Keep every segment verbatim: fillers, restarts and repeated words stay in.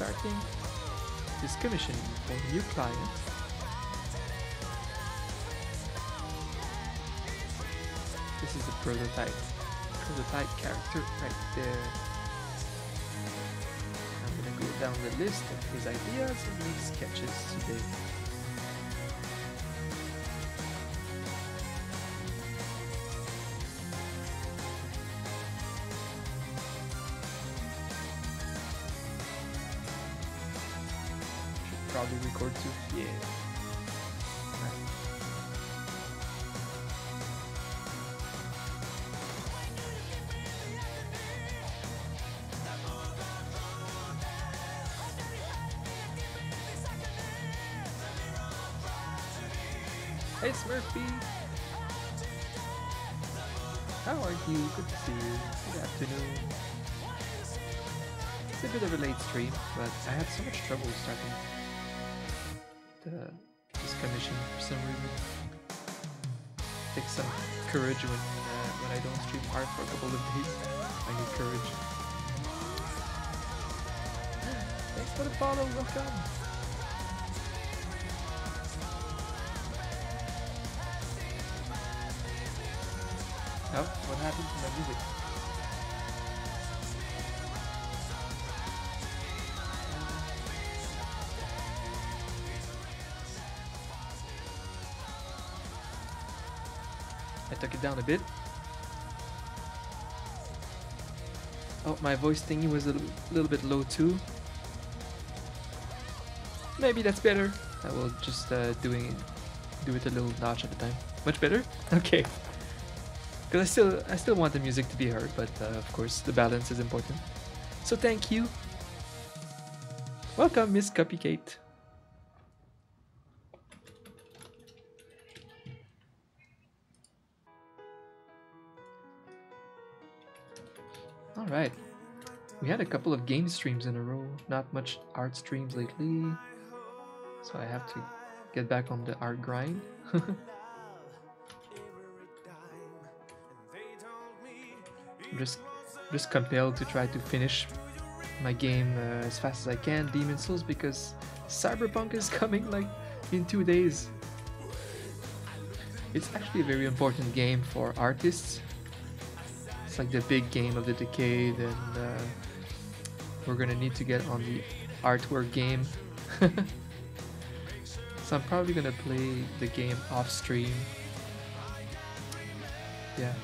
starting is commissioning a new client. This is a prototype, prototype character right there. I'm gonna go down the list of his ideas and make sketches today. Probably record to yeah. Right. Hey Smurfy! How are you? Good to see you. Good afternoon. It's a bit of a late stream, but I had so much trouble starting The, this commission for some reason. It takes some courage when uh, when I don't stream hard for a couple of days. I need courage. Thanks for the follow, welcome! Oh, what happened to my music? Took it down a bit. Oh, my voice thingy was a little bit low too. Maybe that's better. I will just uh, doing it, do it a little notch at a time. Much better. Okay. Because I still I still want the music to be heard, but uh, of course the balance is important. So thank you. Welcome, Miss Cupcake. Alright, we had a couple of game streams in a row, not much art streams lately, so I have to get back on the art grind. I'm just, just compelled to try to finish my game uh, as fast as I can, Demon's Souls, because Cyberpunk is coming like in two days. It's actually a very important game for artists. It's like the big game of the decade, and uh, we're gonna need to get on the artwork game. So I'm probably gonna play the game off stream. Yeah.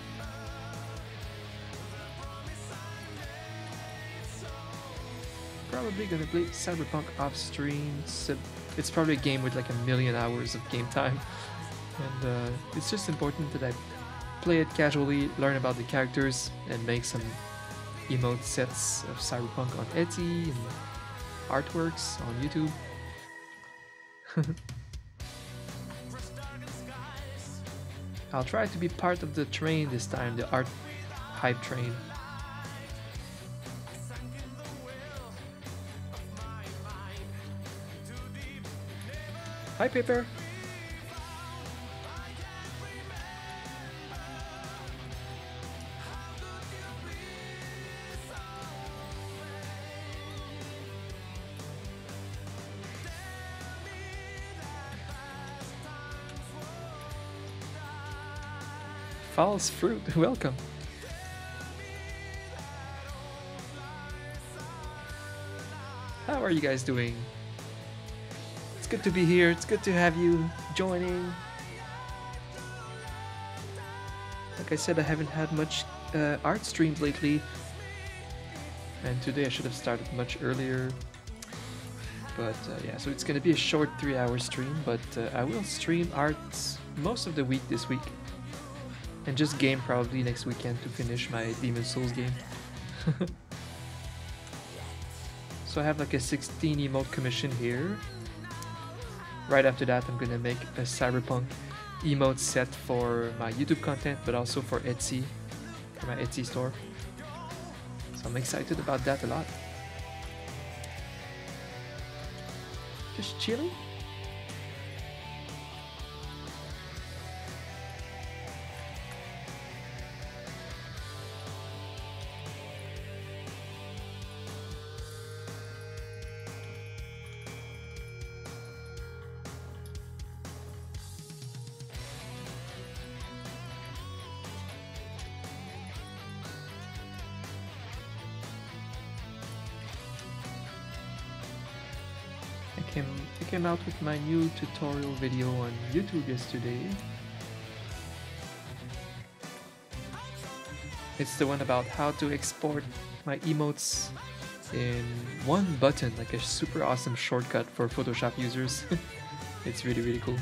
Probably gonna play Cyberpunk off stream. So it's probably a game with like a million hours of game time, and uh, it's just important that I play it casually, learn about the characters, and make some emote sets of Cyberpunk on Etsy and artworks on YouTube. I'll try to be part of the train this time, the art hype train. Hi Paper! False fruit, welcome. How are you guys doing? It's good to be here, it's good to have you joining. Like I said, I haven't had much uh, art streams lately, and today I should have started much earlier. But uh, yeah, so it's gonna be a short three hour stream, but uh, I will stream art most of the week this week. And just game probably next weekend to finish my Demon's Souls game. So I have like a sixteen emote commission here. Right after that I'm gonna make a Cyberpunk emote set for my YouTube content, but also for Etsy, for my Etsy store. So I'm excited about that a lot. Just chilling. came, I came out with my new tutorial video on YouTube yesterday. It's the one about how to export my emotes in one button, like a super awesome shortcut for Photoshop users. It's really, really cool.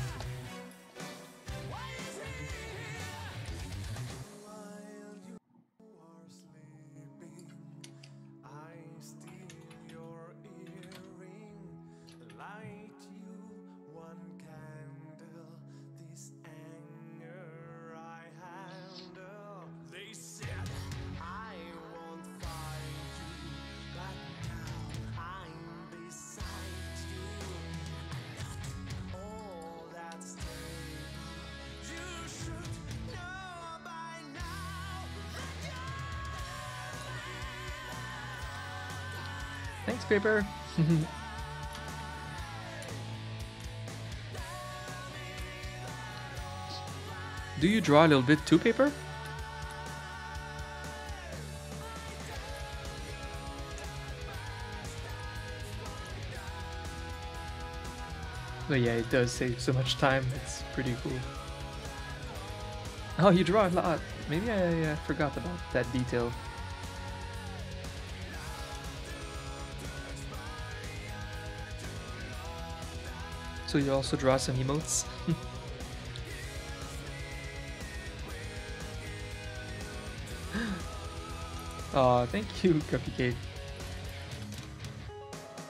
Thanks, Paper! Do you draw a little bit too, Paper? But yeah, it does save so much time, it's pretty cool. Oh, you draw a lot! Maybe I uh, forgot about that detail. So you also draw some emotes. Oh, thank you, Cupcake.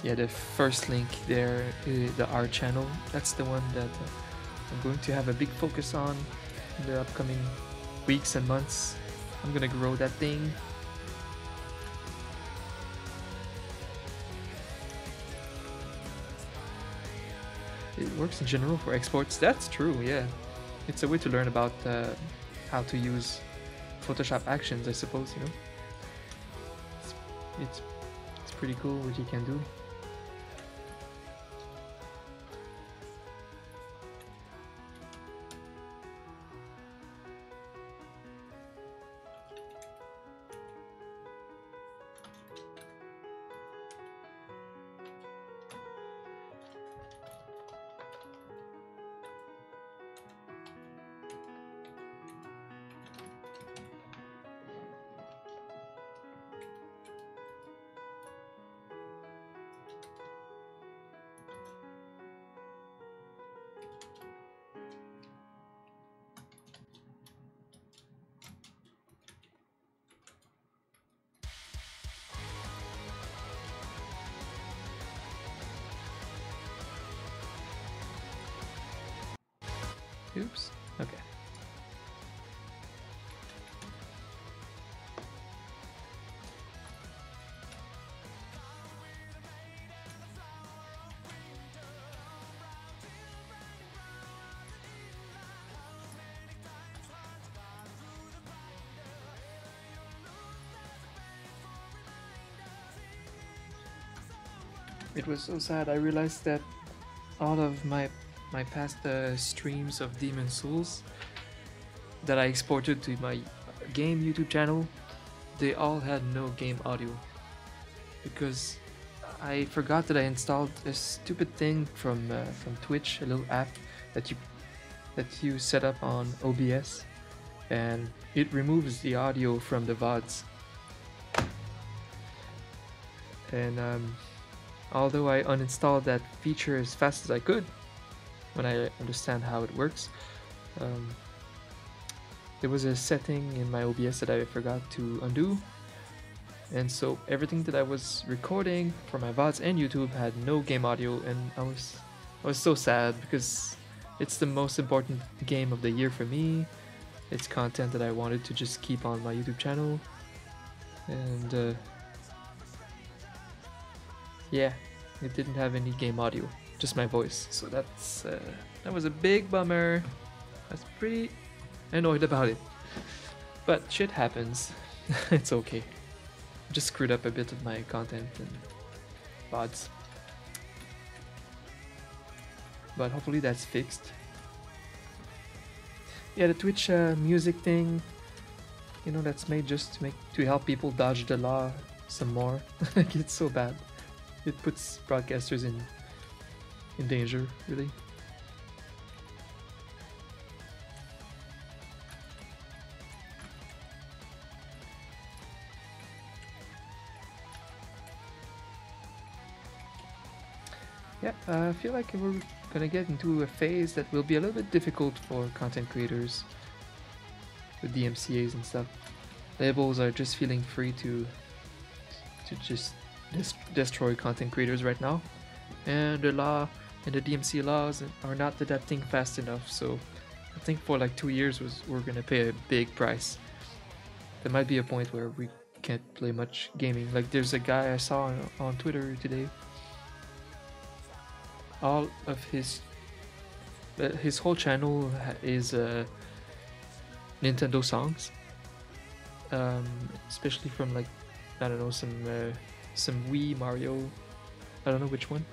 Yeah, the first link there, uh, the art channel, that's the one that uh, I'm going to have a big focus on in the upcoming weeks and months. I'm gonna grow that thing. It works in general for exports, that's true, yeah. It's a way to learn about uh, how to use Photoshop actions, I suppose, you know. It's, it's, it's pretty cool what you can do. Oops, okay. It was so sad, I realized that all of my my past uh, streams of Demon's Souls that I exported to my game YouTube channel, they all had no game audio because I forgot that I installed a stupid thing from uh, from Twitch, a little app that you that you set up on O B S, and it removes the audio from the V O Ds. And um, although I uninstalled that feature as fast as I could, when I understand how it works, um, there was a setting in my O B S that I forgot to undo, and so everything that I was recording for my V O Ds and YouTube had no game audio, and I was I was so sad because it's the most important game of the year for me. It's content that I wanted to just keep on my YouTube channel, and uh, yeah, it didn't have any game audio. Just my voice, so that's uh, that was a big bummer. I was pretty annoyed about it, but shit happens. It's okay. Just screwed up a bit of my content and V O Ds, but hopefully that's fixed. Yeah, the Twitch uh, music thing, you know, that's made just to make to help people dodge the law some more. It's so bad. It puts broadcasters in in danger, really. Yeah, I feel like we're gonna get into a phase that will be a little bit difficult for content creators with D M C As and stuff. Labels are just feeling free to to just dest destroy content creators right now, and the law and the D M C A laws are not adapting fast enough. So I think for like two years was we're gonna pay a big price. There might be a point where we can't play much gaming. Like there's a guy I saw on, on Twitter today. All of his uh, his whole channel is uh, Nintendo songs, um, especially from like I don't know some uh, some Wii Mario, I don't know which one.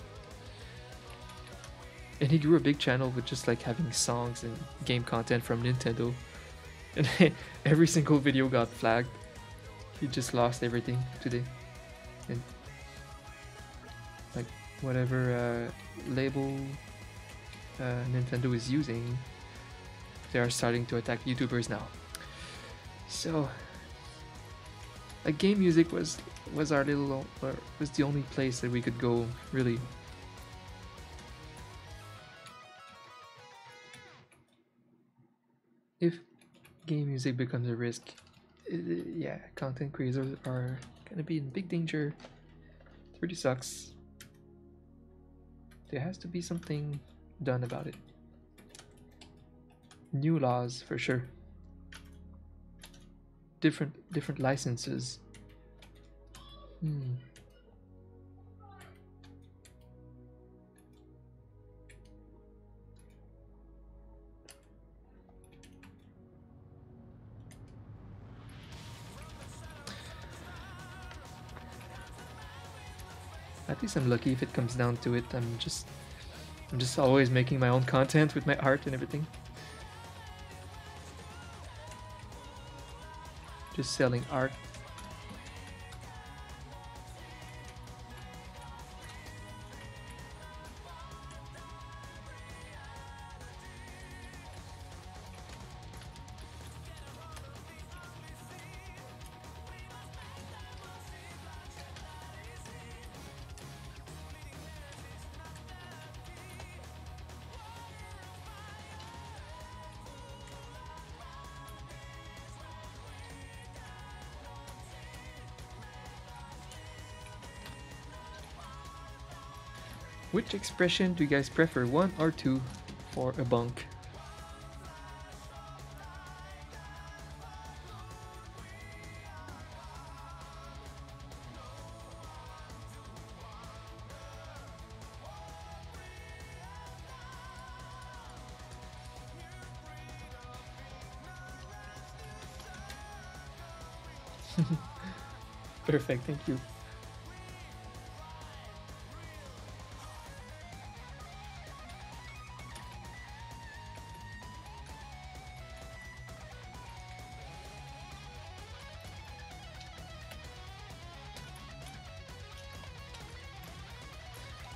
And he grew a big channel with just like having songs and game content from Nintendo, and every single video got flagged. He just lost everything today, and like whatever. Uh, label uh, Nintendo is using, they are starting to attack YouTubers now. So like game music was was our little or was the only place that we could go, really. If game music becomes a risk, it, yeah, content creators are gonna be in big danger. It really sucks. There has to be something done about it. New laws for sure. Different different licenses. Hmm. At least I'm lucky if it comes down to it. I'm just I'm just always making my own content with my art and everything. Just selling art. Which expression do you guys prefer, one or two, for a bunk? Perfect, thank you.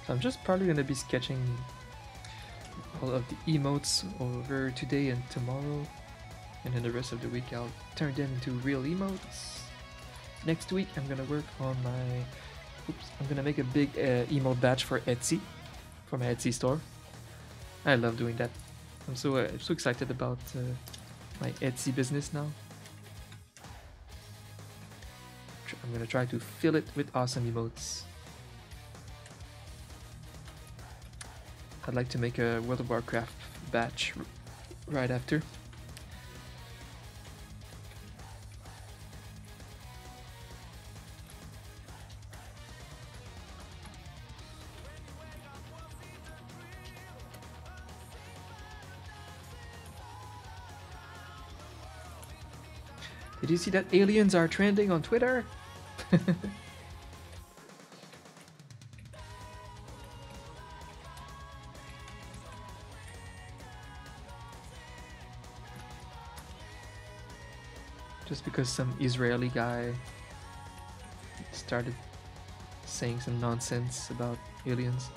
I'm just probably gonna be sketching all of the emotes over today and tomorrow, and then the rest of the week I'll turn them into real emotes. Next week I'm gonna work on my oops I'm gonna make a big uh, emote batch for Etsy, for my Etsy store. I love doing that. I'm so uh, so excited about uh, my Etsy business now. I'm gonna try to fill it with awesome emotes. I'd like to make a World of Warcraft batch right after. Did you see that aliens are trending on Twitter? Because some Israeli guy started saying some nonsense about aliens.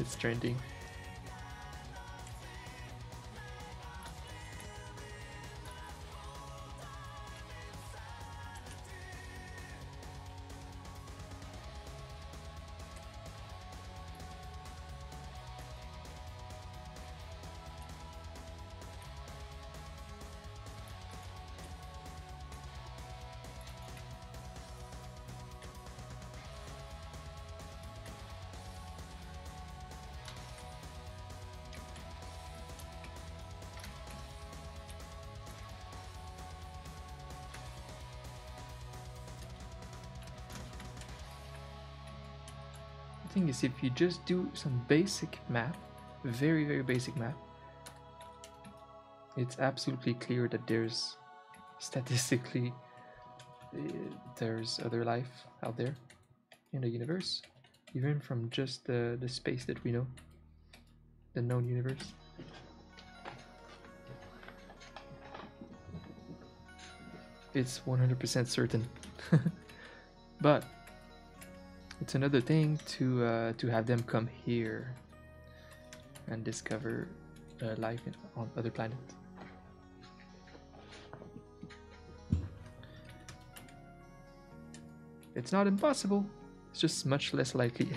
It's trending. Thing is, if you just do some basic math, very very basic math, it's absolutely clear that there's statistically uh, there's other life out there in the universe, even from just the, the space that we know, the known universe. It's one hundred percent certain. But it's another thing to uh, to have them come here and discover uh, life in, on other planets. It's not impossible. It's just much less likely.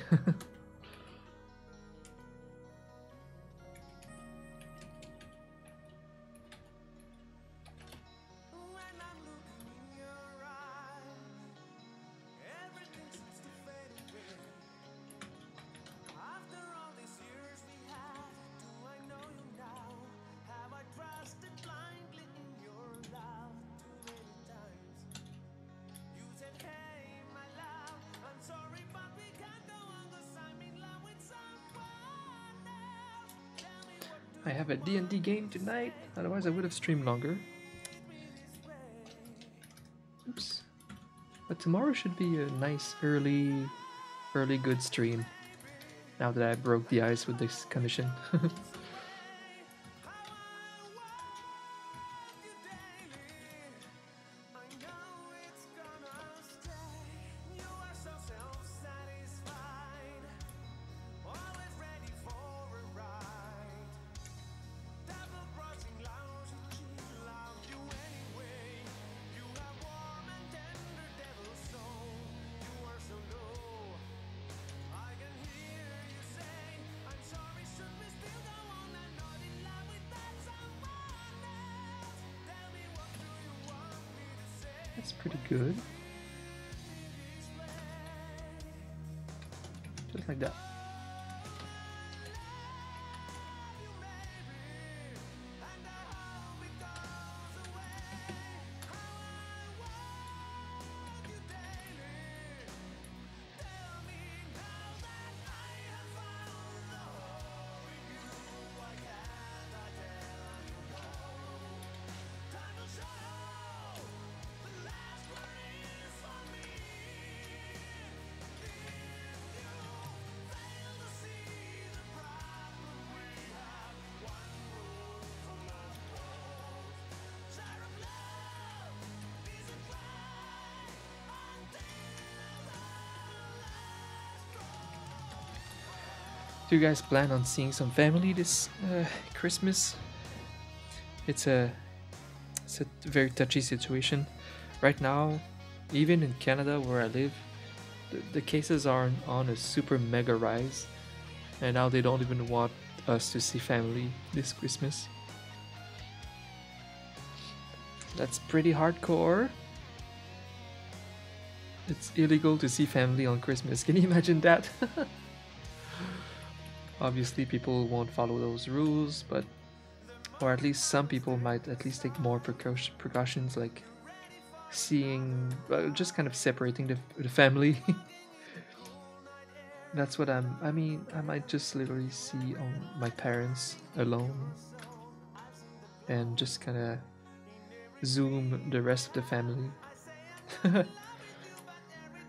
D and D game tonight, otherwise I would have streamed longer. Oops. But tomorrow should be a nice early, early good stream, now that I broke the ice with this commission. Do you guys plan on seeing some family this uh, Christmas? It's a, it's a very touchy situation. Right now, even in Canada where I live, the, the cases are on a super mega rise. And now they don't even want us to see family this Christmas. That's pretty hardcore. It's illegal to see family on Christmas. Can you imagine that? Obviously people won't follow those rules, but or at least some people might at least take more precautions, like seeing, well, just kind of separating the, the family. That's what I'm, I mean, I might just literally see um, my parents alone and just kind of zoom the rest of the family.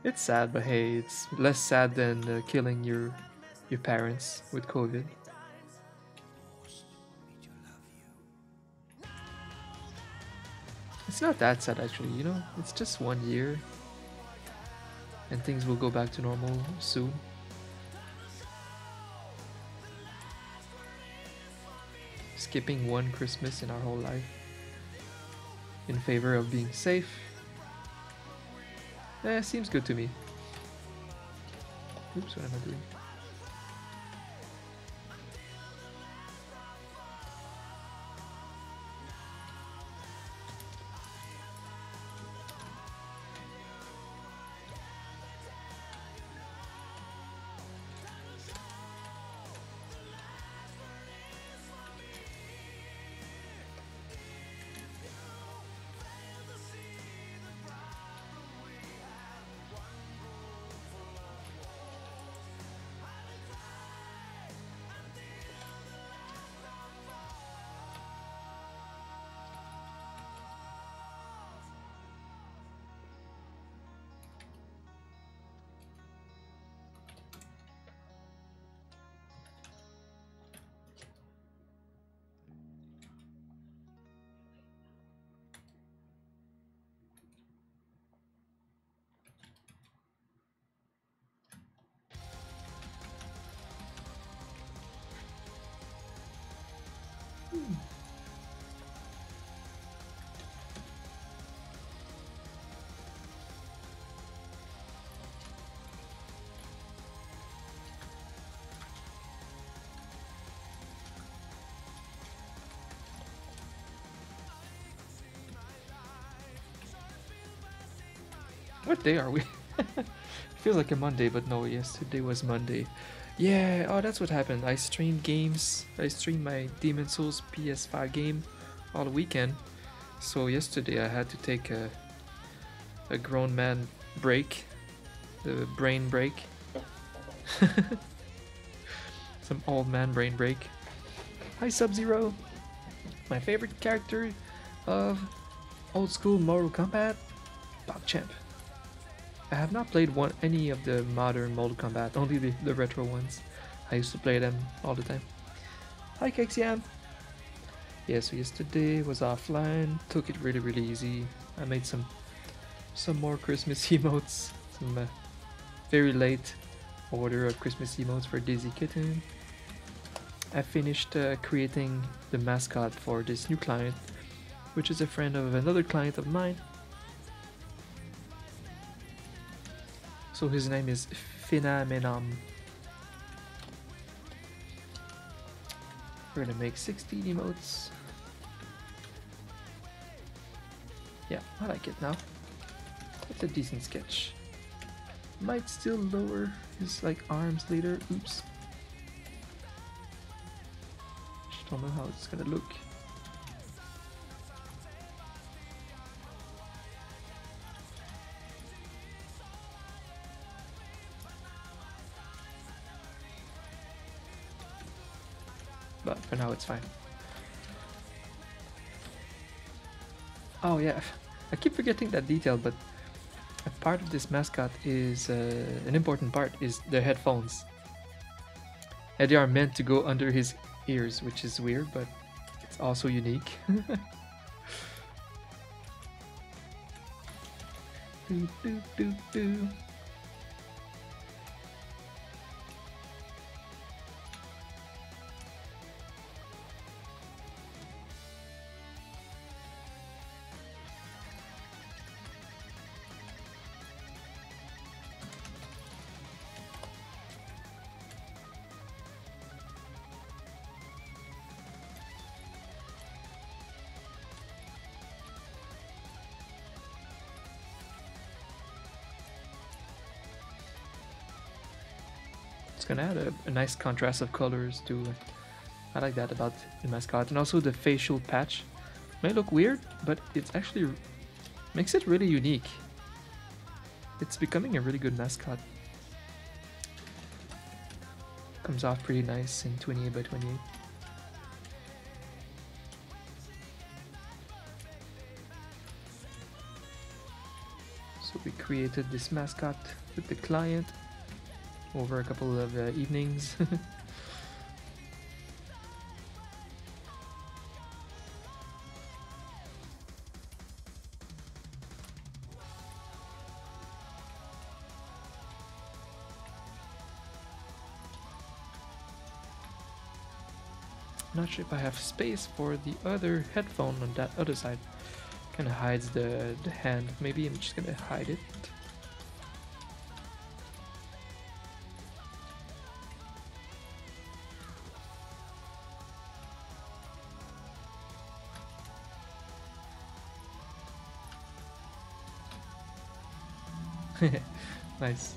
It's sad, but hey, it's less sad than uh, killing your your parents with COVID. It's not that sad actually, you know, it's just one year and things will go back to normal soon. skipping one Christmas in our whole life in favor of being safe. Eh, seems good to me. Oops, what am I doing? What day are we? Feels like a Monday, but no, yesterday was Monday. Yeah, oh, that's what happened. I streamed games. I streamed my Demon's Souls P S five game all weekend. So yesterday I had to take a a grown man break, the brain break. Some old man brain break. Hi, Sub-Zero. My favorite character of old school Mortal Kombat, Bogchamp. I have not played one any of the modern Mortal Kombat, only the, the retro ones. I used to play them all the time. Hi Kexian! Yeah, so yesterday was offline, took it really really easy. I made some some more Christmas emotes, some uh, very late order of Christmas emotes for Daisy Kitten. I finished uh, creating the mascot for this new client, which is a friend of another client of mine. So his name is Phenomenom. We're gonna make sixteen emotes. Yeah, I like it now. That's a decent sketch. Might still lower his like arms later. Oops. Just don't know how it's gonna look. But for now it's fine. Oh yeah, I keep forgetting that detail, but a part of this mascot is, uh, an important part is the headphones. And they are meant to go under his ears, which is weird, but it's also unique. do, do, do, do. Gonna add a, a nice contrast of colors too. I like that about the mascot, and also the facial patch may look weird, but it's actually makes it really unique. It's becoming a really good mascot. Comes off pretty nice in twenty-eight by twenty-eight. So we created this mascot with the client over a couple of uh, evenings. Not sure if I have space for the other headphone on that other side. Kind of hides the, the hand. Maybe I'm just gonna hide it. Nice.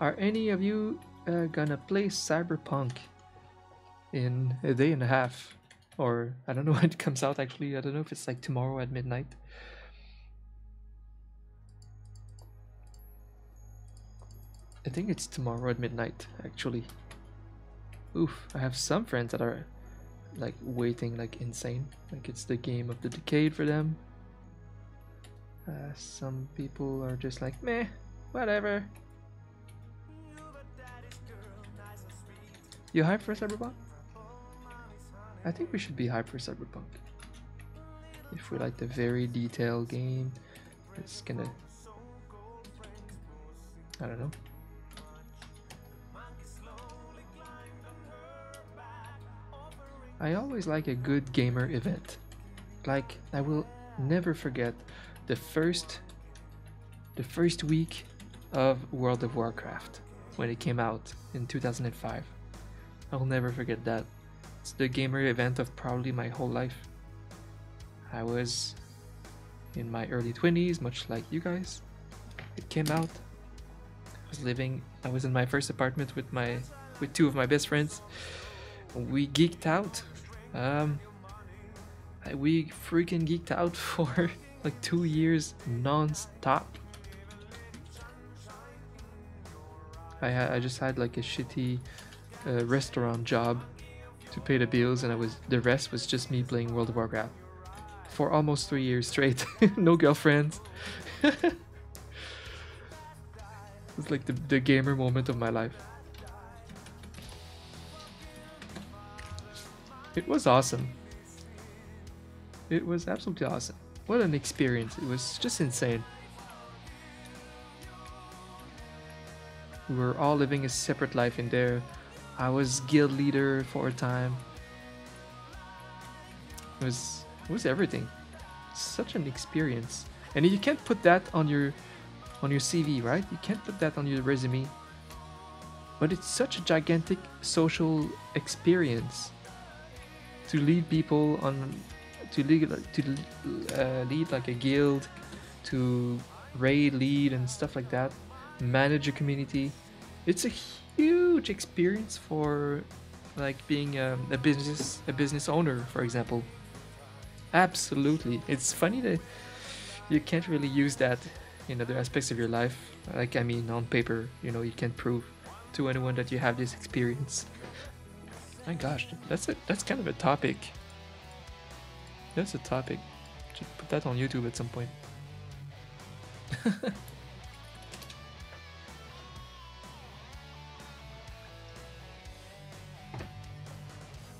Are any of you uh, gonna play Cyberpunk in a day and a half? Or I don't know when it comes out actually. I don't know if it's like tomorrow at midnight. I think it's tomorrow at midnight, actually. Oof, I have some friends that are like waiting like insane. Like it's the game of the decade for them. Uh, some people are just like, meh, whatever. You hype for Cyberpunk? I think we should be hype for Cyberpunk. If we like the very detailed game, it's gonna... I don't know. I always like a good gamer event. Like, I will never forget the first the first week of World of Warcraft when it came out in two thousand five. I'll never forget that. It's the gamer event of probably my whole life. I was in my early twenties, much like you guys. It came out. I was living I was in my first apartment with my with two of my best friends. We geeked out. Um, we freaking geeked out for like two years non-stop. I, I just had like a shitty uh, restaurant job to pay the bills, and I was the rest was just me playing World of Warcraft for almost three years straight. No girlfriends. It's like the, the gamer moment of my life. It was awesome. It was absolutely awesome. What an experience. It was just insane. We were all living a separate life in there. I was guild leader for a time. It was, it was everything. Such an experience. And you can't put that on your on your C V, right? You can't put that on your resume. But it's such a gigantic social experience. To lead people on, to lead to uh, lead like a guild, to raid lead and stuff like that, manage a community. It's a huge experience for, like being a, a business a business owner, for example. Absolutely, it's funny that you can't really use that in other aspects of your life. Like I mean, on paper, you know, you can't prove to anyone that you have this experience. My gosh, that's a, that's kind of a topic. That's a topic. Should put that on YouTube at some point.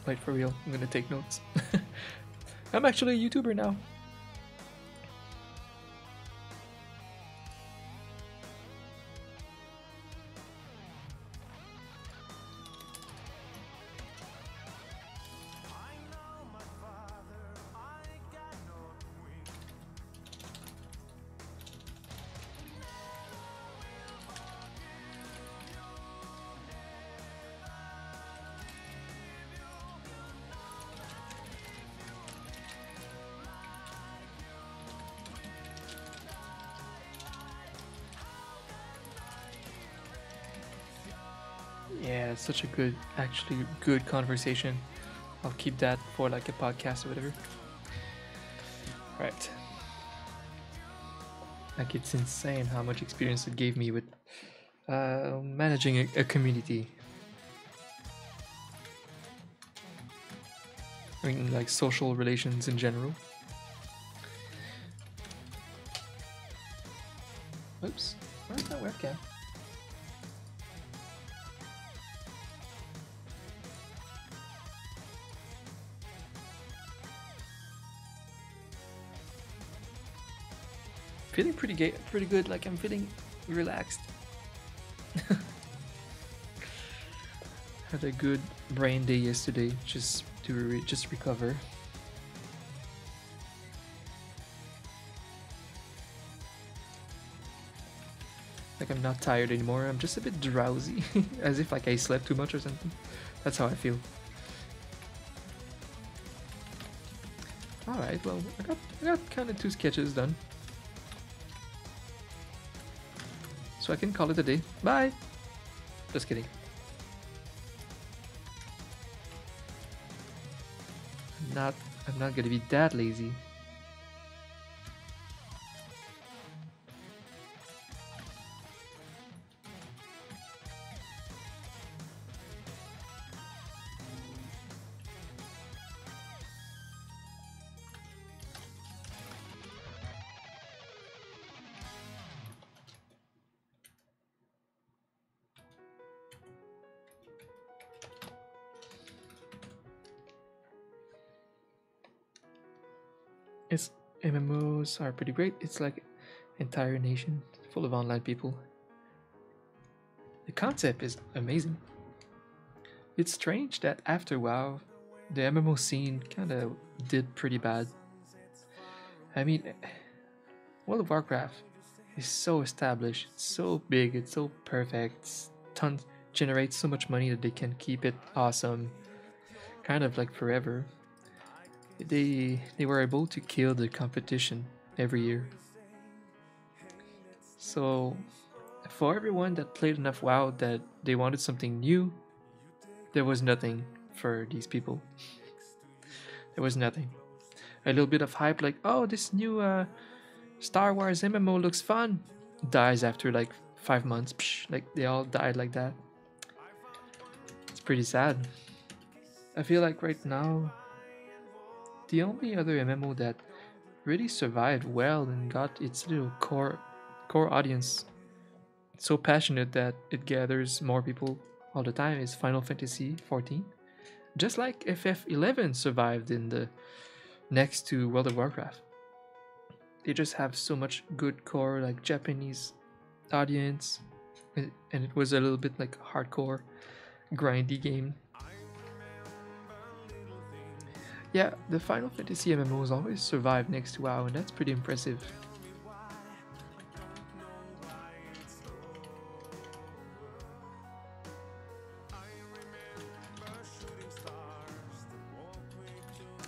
Wait, for real, I'm gonna take notes. I'm actually a YouTuber now. Such a good, actually good conversation. I'll keep that for like a podcast or whatever. Right. Like it's insane how much experience it gave me with uh, managing a, a community. I mean, like social relations in general. Oops, where's that webcam? feeling pretty good, pretty good. Like I'm feeling relaxed. Had a good brain day yesterday, just to re just recover. Like I'm not tired anymore. I'm just a bit drowsy, as if like I slept too much or something. That's how I feel. All right. Well, I got I got kind of two sketches done, so I can call it a day. Bye. Just kidding. I'm not I'm not gonna be that lazy. M M Os are pretty great. It's like an entire nation full of online people. The concept is amazing. It's strange that after WoW, the M M O scene kind of did pretty bad. I mean, World of Warcraft is so established, it's so big, it's so perfect, it's tons, generates so much money that they can keep it awesome, kind of like forever. They they were able to kill the competition every year. So for everyone that played enough WoW that they wanted something new, there was nothing for these people. There was nothing. A little bit of hype like, oh, this new uh, Star Wars M M O looks fun, dies after like five months. Psh, like they all died like that. It's pretty sad. I feel like right now, the only other M M O that really survived well and got its little core core audience so passionate that it gathers more people all the time is Final Fantasy fourteen. Just like F F eleven survived in the next to World of Warcraft. They just have so much good core like Japanese audience, and, and it was a little bit like hardcore grindy game. Yeah, the Final Fantasy M M Os always survive next to WoW, and that's pretty impressive.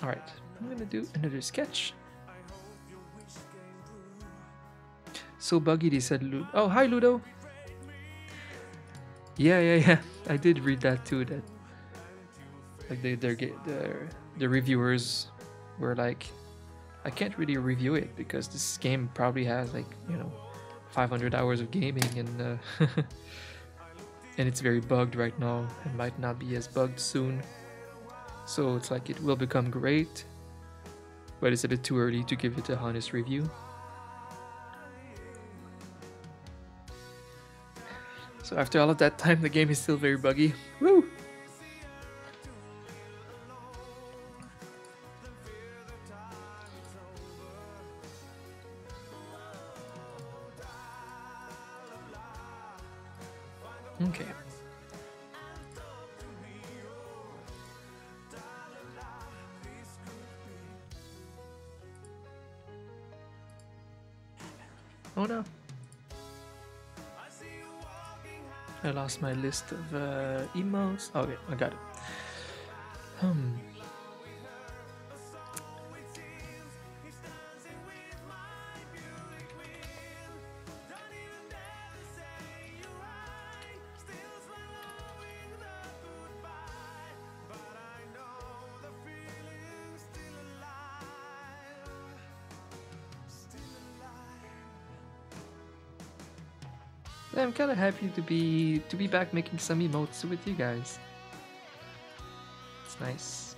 Alright, I'm gonna do another sketch. So buggy, they said Ludo. Oh, hi Ludo! Yeah, yeah, yeah. I did read that too, that like they, they're they're the reviewers were like, I can't really review it because this game probably has like, you know, five hundred hours of gaming and uh, and it's very bugged right now and might not be as bugged soon. So it's like it will become great, but it's a bit too early to give it a honest review. So after all of that time, the game is still very buggy. Woo! Okay. Oh no. I lost my list of uh, emails. Oh yeah, I got it. Um. I'm kind of happy to be to be back making some emotes with you guys. It's nice.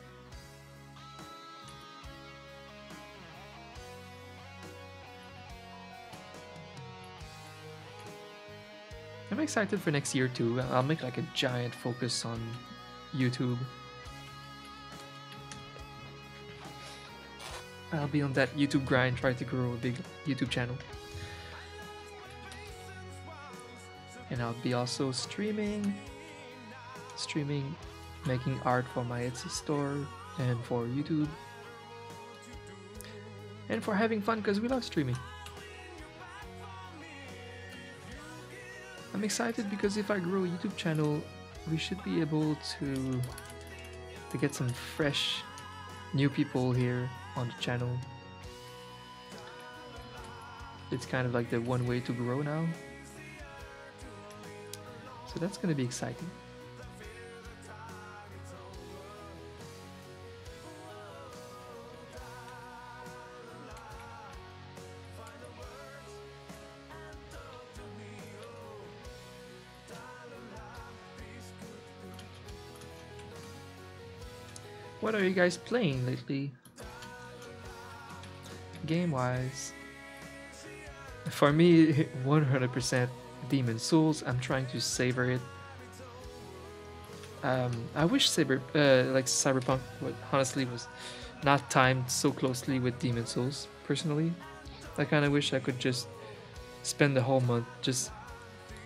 I'm excited for next year too. I'll make like a giant focus on YouTube. I'll be on that YouTube grind, try to grow a big YouTube channel. and I'll be also streaming, streaming, making art for my Etsy store and for YouTube, and for having fun because we love streaming. I'm excited because if I grow a YouTube channel, we should be able to to get some fresh new people here on the channel. It's kind of like the one way to grow now, so that's gonna be exciting. What are you guys playing lately, game-wise? For me, one hundred percent Demon's Souls. I'm trying to savor it. Um, I wish Cyber, uh, like Cyberpunk, would, honestly, was not timed so closely with Demon's Souls. Personally, I kind of wish I could just spend the whole month just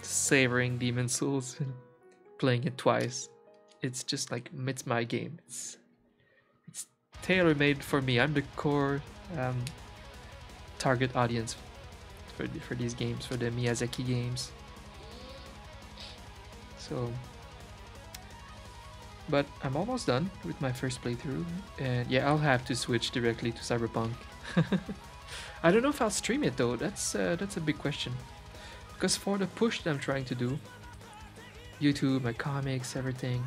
savoring Demon's Souls, and playing it twice. It's just like it's my game. It's tailor-made for me. I'm the core um, target audience for, for these games, for the Miyazaki games. So, but I'm almost done with my first playthrough, and yeah, I'll have to switch directly to Cyberpunk. I don't know if I'll stream it though. That's uh, that's a big question, because for the push that I'm trying to do, YouTube, my comics, everything,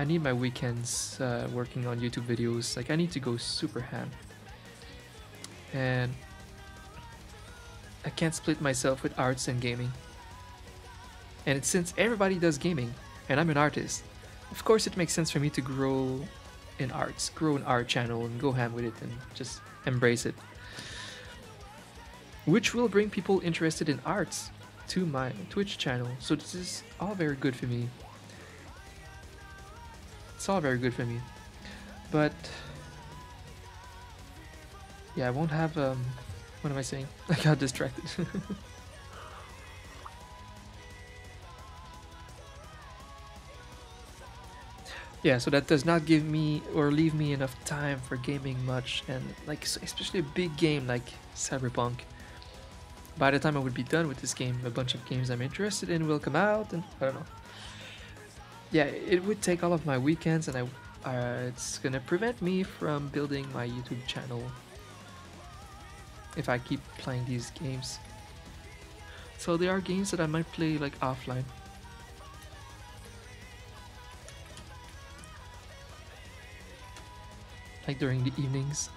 I need my weekends uh, working on YouTube videos. Like, I need to go super ham, and I can't split myself with arts and gaming. And it's, since everybody does gaming and I'm an artist, of course it makes sense for me to grow in arts, grow an art channel and go ham with it and just embrace it, which will bring people interested in arts to my Twitch channel. So this is all very good for me. It's all very good for me, but yeah, I won't have, um, what am I saying? I got distracted. Yeah, so that does not give me or leave me enough time for gaming much, and like, especially a big game like Cyberpunk. By the time I would be done with this game, a bunch of games I'm interested in will come out, and I don't know. Yeah, it would take all of my weekends, and I, uh, it's gonna prevent me from building my YouTube channel if I keep playing these games. So there are games that I might play like offline. Like during the evenings.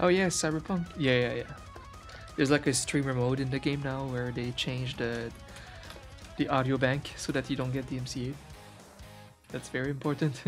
Oh yeah, Cyberpunk. Yeah, yeah, yeah. There's like a streamer mode in the game now where they change the the audio bank so that you don't get D M C A. That's very important.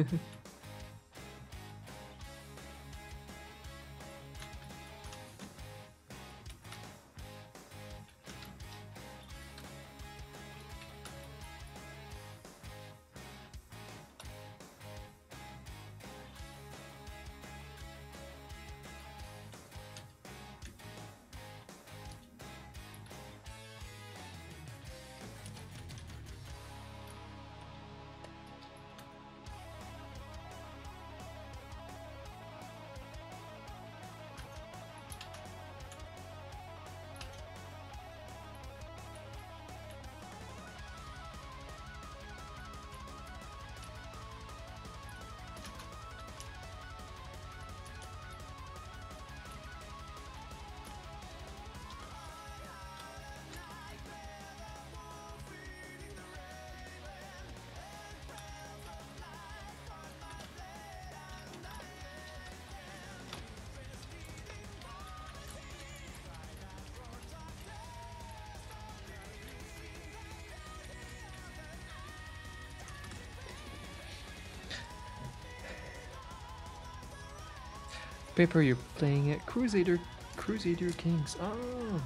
Paper, you're playing at Crusader, Crusader Kings. Oh,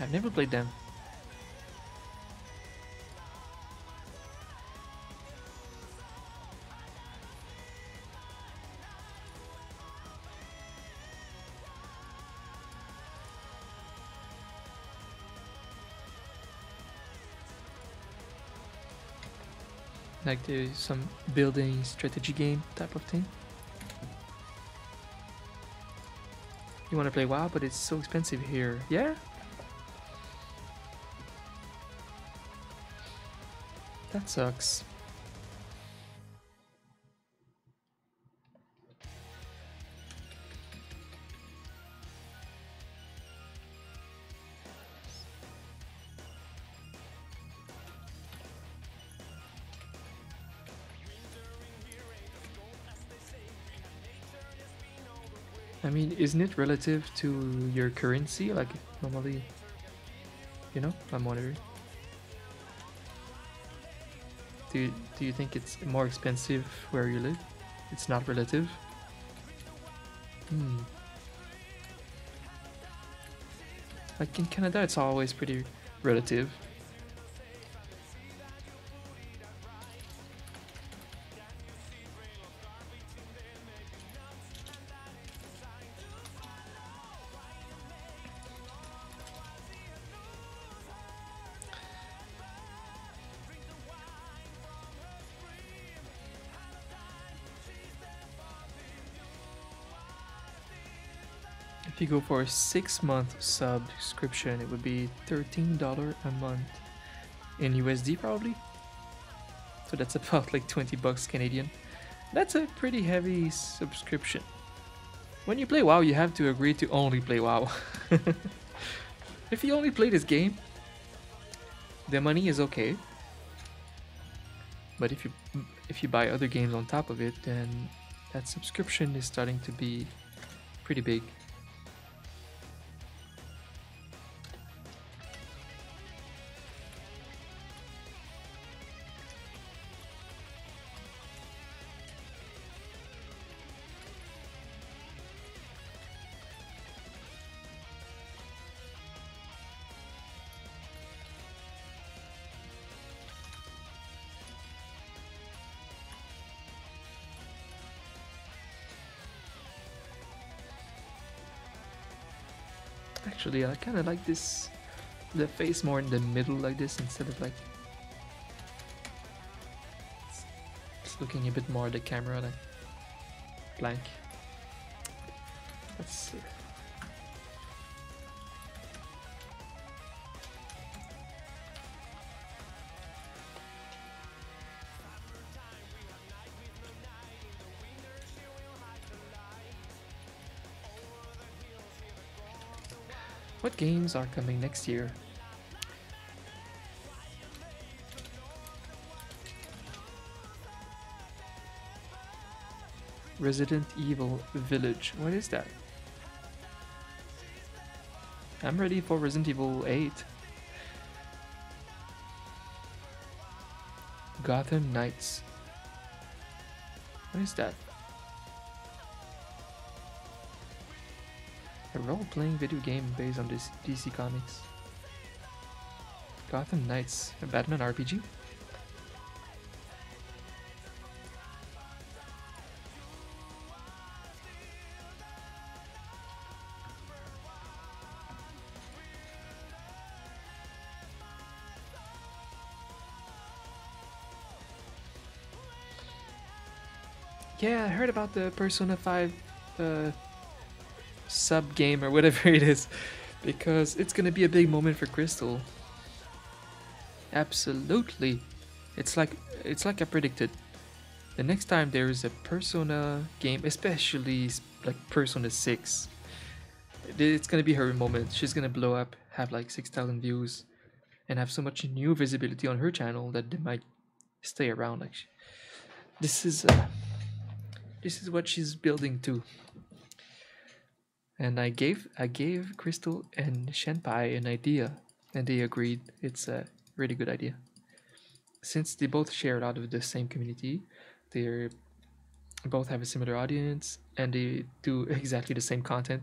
I've never played them. like the, some building strategy game type of thing. You want to play WoW, but it's so expensive here. Yeah? That sucks. I mean, isn't it relative to your currency? Like, normally, you know, I'm wondering. Do, do you think it's more expensive where you live? It's not relative? Hmm. Like in Canada, it's always pretty relative. If you go for a six month subscription, it would be thirteen dollars a month in U S D probably. So that's about like twenty bucks Canadian. That's a pretty heavy subscription. When you play WoW, you have to agree to only play WoW. If you only play this game, the money is okay. But if you if you buy other games on top of it, then that subscription is starting to be pretty big. Actually, I kind of like this, the face more in the middle like this instead of like, it's, it's looking a bit more at the camera than blank. Let's see. What games are coming next year? Resident Evil Village. What is that? I'm ready for Resident Evil eight. Gotham Knights. What is that? A role-playing video game based on this D C Comics. Gotham Knights, a Batman R P G? Yeah, I heard about the Persona five uh, sub game or whatever it is, because it's gonna be a big moment for Crystal. Absolutely. It's like it's like I predicted. The next time there is a Persona game, especially like Persona six, it's gonna be her moment. She's gonna blow up, have like six thousand views, and have so much new visibility on her channel that they might stay around. Like, she, this is uh, this is what she's building to. And I gave I gave Crystal and Shenpai an idea, and they agreed it's a really good idea. Since they both share out of the same community, they both have a similar audience, and they do exactly the same content.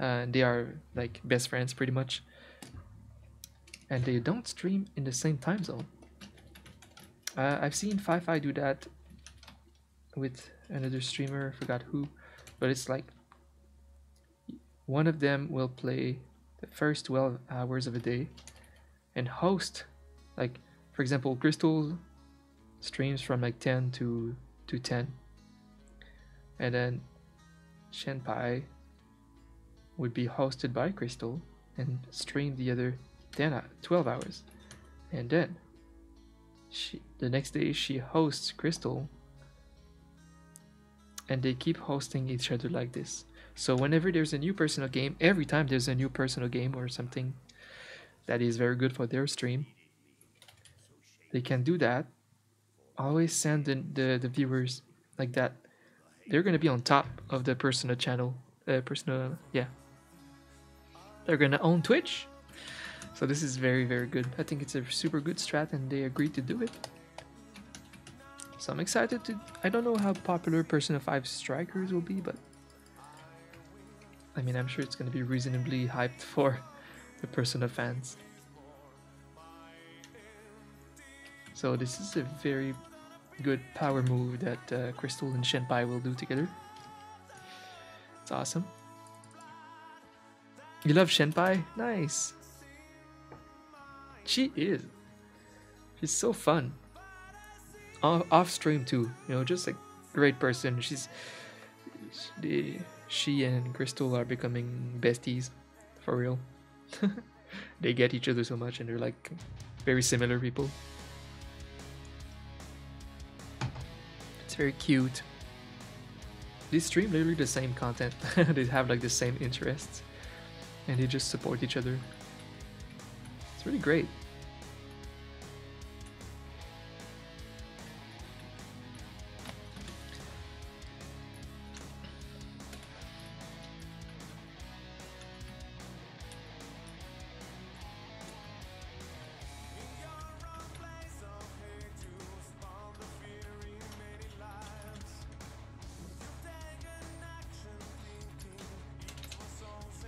Uh, they are like best friends pretty much, and they don't stream in the same time zone. Uh, I've seen Fi-Fi do that with another streamer, I forgot who, but it's like, one of them will play the first twelve hours of a day and host, like for example Crystal streams from like ten to ten, and then Shenpai would be hosted by Crystal and stream the other ten twelve hours, and then she the next day she hosts Crystal, and they keep hosting each other like this. So whenever there's a new personal game, every time there's a new personal game or something that is very good for their stream, they can do that. Always send the, the, the viewers like that. They're gonna be on top of the personal channel, uh, personal, yeah. They're gonna own Twitch. So this is very, very good. I think it's a super good strat, and they agreed to do it. So I'm excited to, I don't know how popular Persona five Strikers will be, but I mean, I'm sure it's gonna be reasonably hyped for the Persona fans. So this is a very good power move that uh, Crystal and Shenpai will do together. It's awesome. You love Shenpai? Nice. She is. She's so fun. Off, off stream too. You know, just a great person. She's. She, she and Crystal are becoming besties, for real. They get each other so much, and they're like very similar people. It's very cute. They stream literally the same content. They have like the same interests, and they just support each other. It's really great.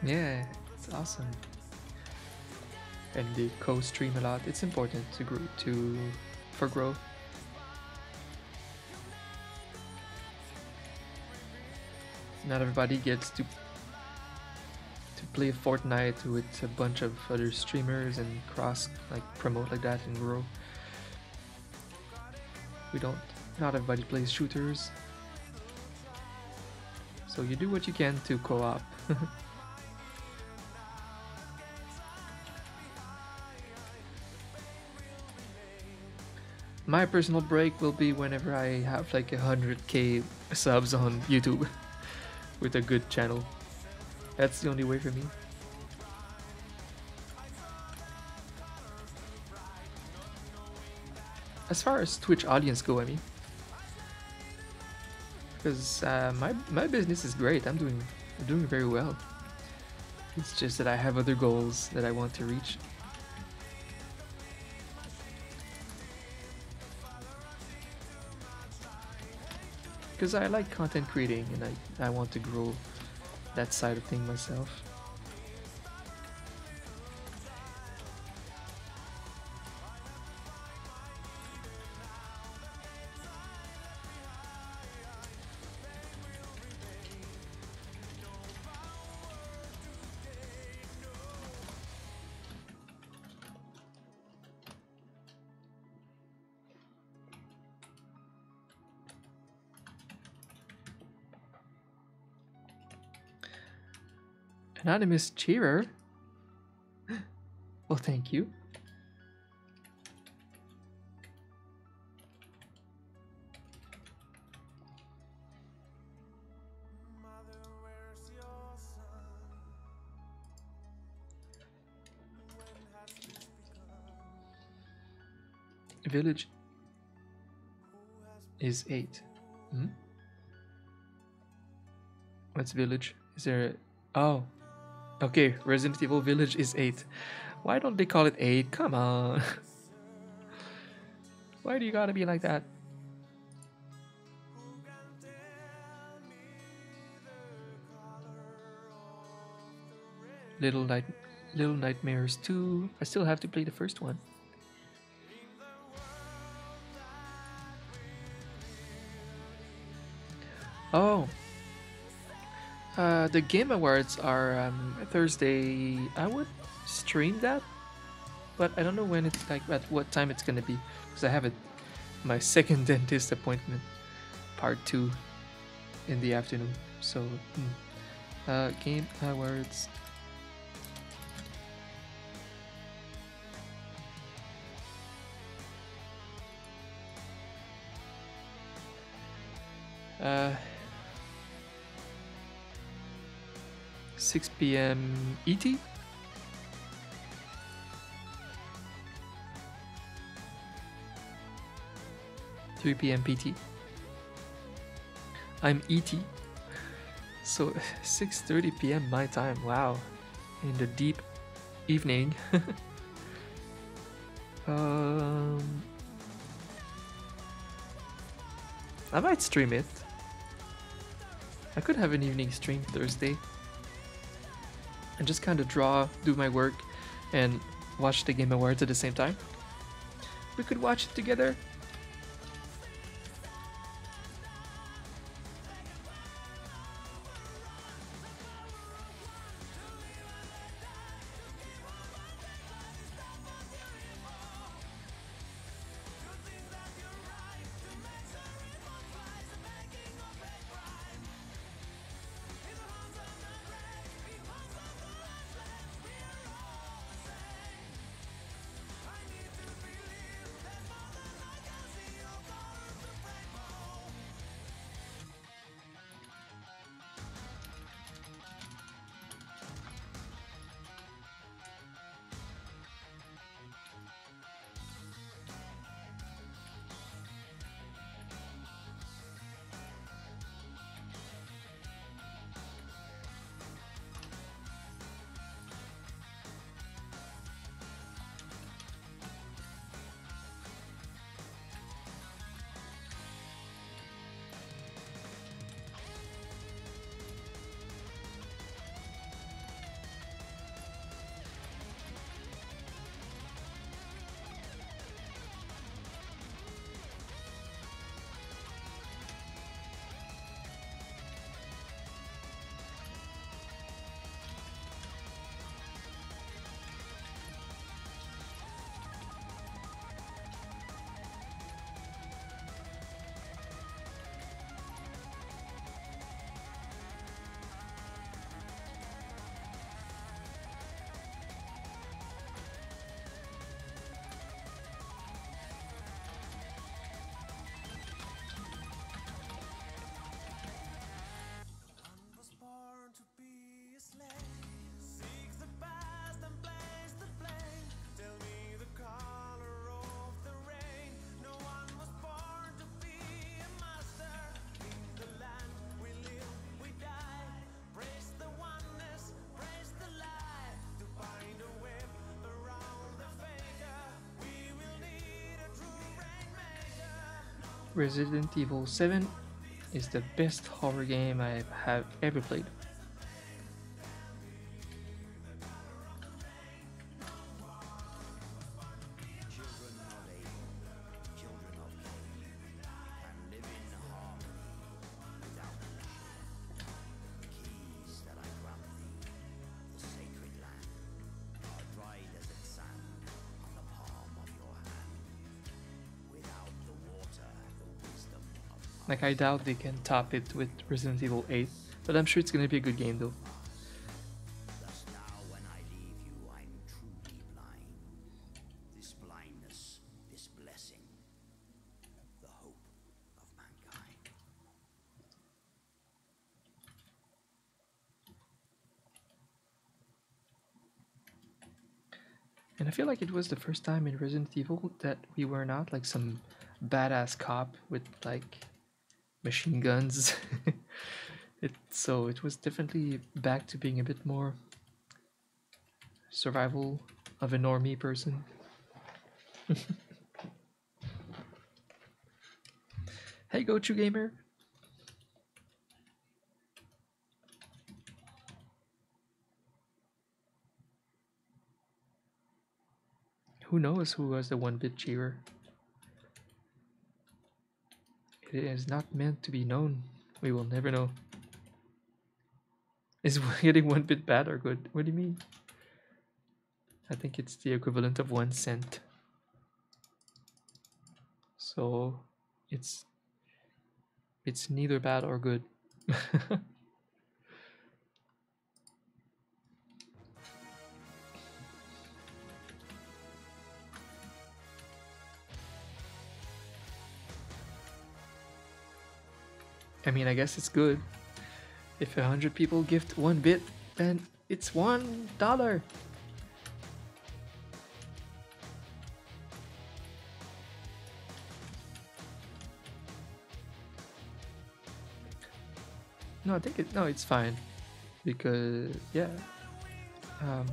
Yeah, it's awesome. And they co-stream a lot. It's important to grow, to for growth. Not everybody gets to to play Fortnite with a bunch of other streamers and cross like promote like that and grow. We don't. Not everybody plays shooters. So you do what you can to co-op. My personal break will be whenever I have like one hundred K subs on YouTube with a good channel. That's the only way for me. As far as Twitch audience go, I mean. Because uh, my, my business is great. I'm doing, I'm doing very well. It's just that I have other goals that I want to reach. Because I like content creating, and I, I want to grow that side of thing myself. Anonymous cheerer. Well, thank you. Village is eight. Hmm? What's village? Is there a... Oh. Okay, Resident Evil Village is eight. Why don't they call it eight? Come on. Why do you gotta be like that? Little Night Little Nightmares two. I still have to play the first one. Oh. Uh, the Game Awards are um, Thursday. I would stream that, but I don't know when it's like at what time it's gonna be, because I have a my second dentist appointment, part two, in the afternoon. So, hmm. uh, Game Awards. Uh, six P M E T? three P M P T. I'm E T, so six thirty P M my time, wow, in the deep evening. um, I might stream it. I could have an evening stream Thursday and just kind of draw, do my work, and watch the Game Awards at the same time. We could watch it together. Resident Evil seven is the best horror game I have ever played. Like, I doubt they can top it with Resident Evil eight, but I'm sure it's gonna be a good game though. And I feel like it was the first time in Resident Evil that we were not like some badass cop with like machine guns. it so it was definitely back to being a bit more survival of a normie person. Hey, Gochu Gamer. Who knows who was the one bit cheerer? It is not meant to be known. We will never know. Is getting one bit bad or good? What do you mean? I think it's the equivalent of one cent. so it's it's neither bad or good. I mean, I guess it's good. If a hundred people gift one bit, then it's one dollar. No, I think it. No, it's fine, because yeah, um,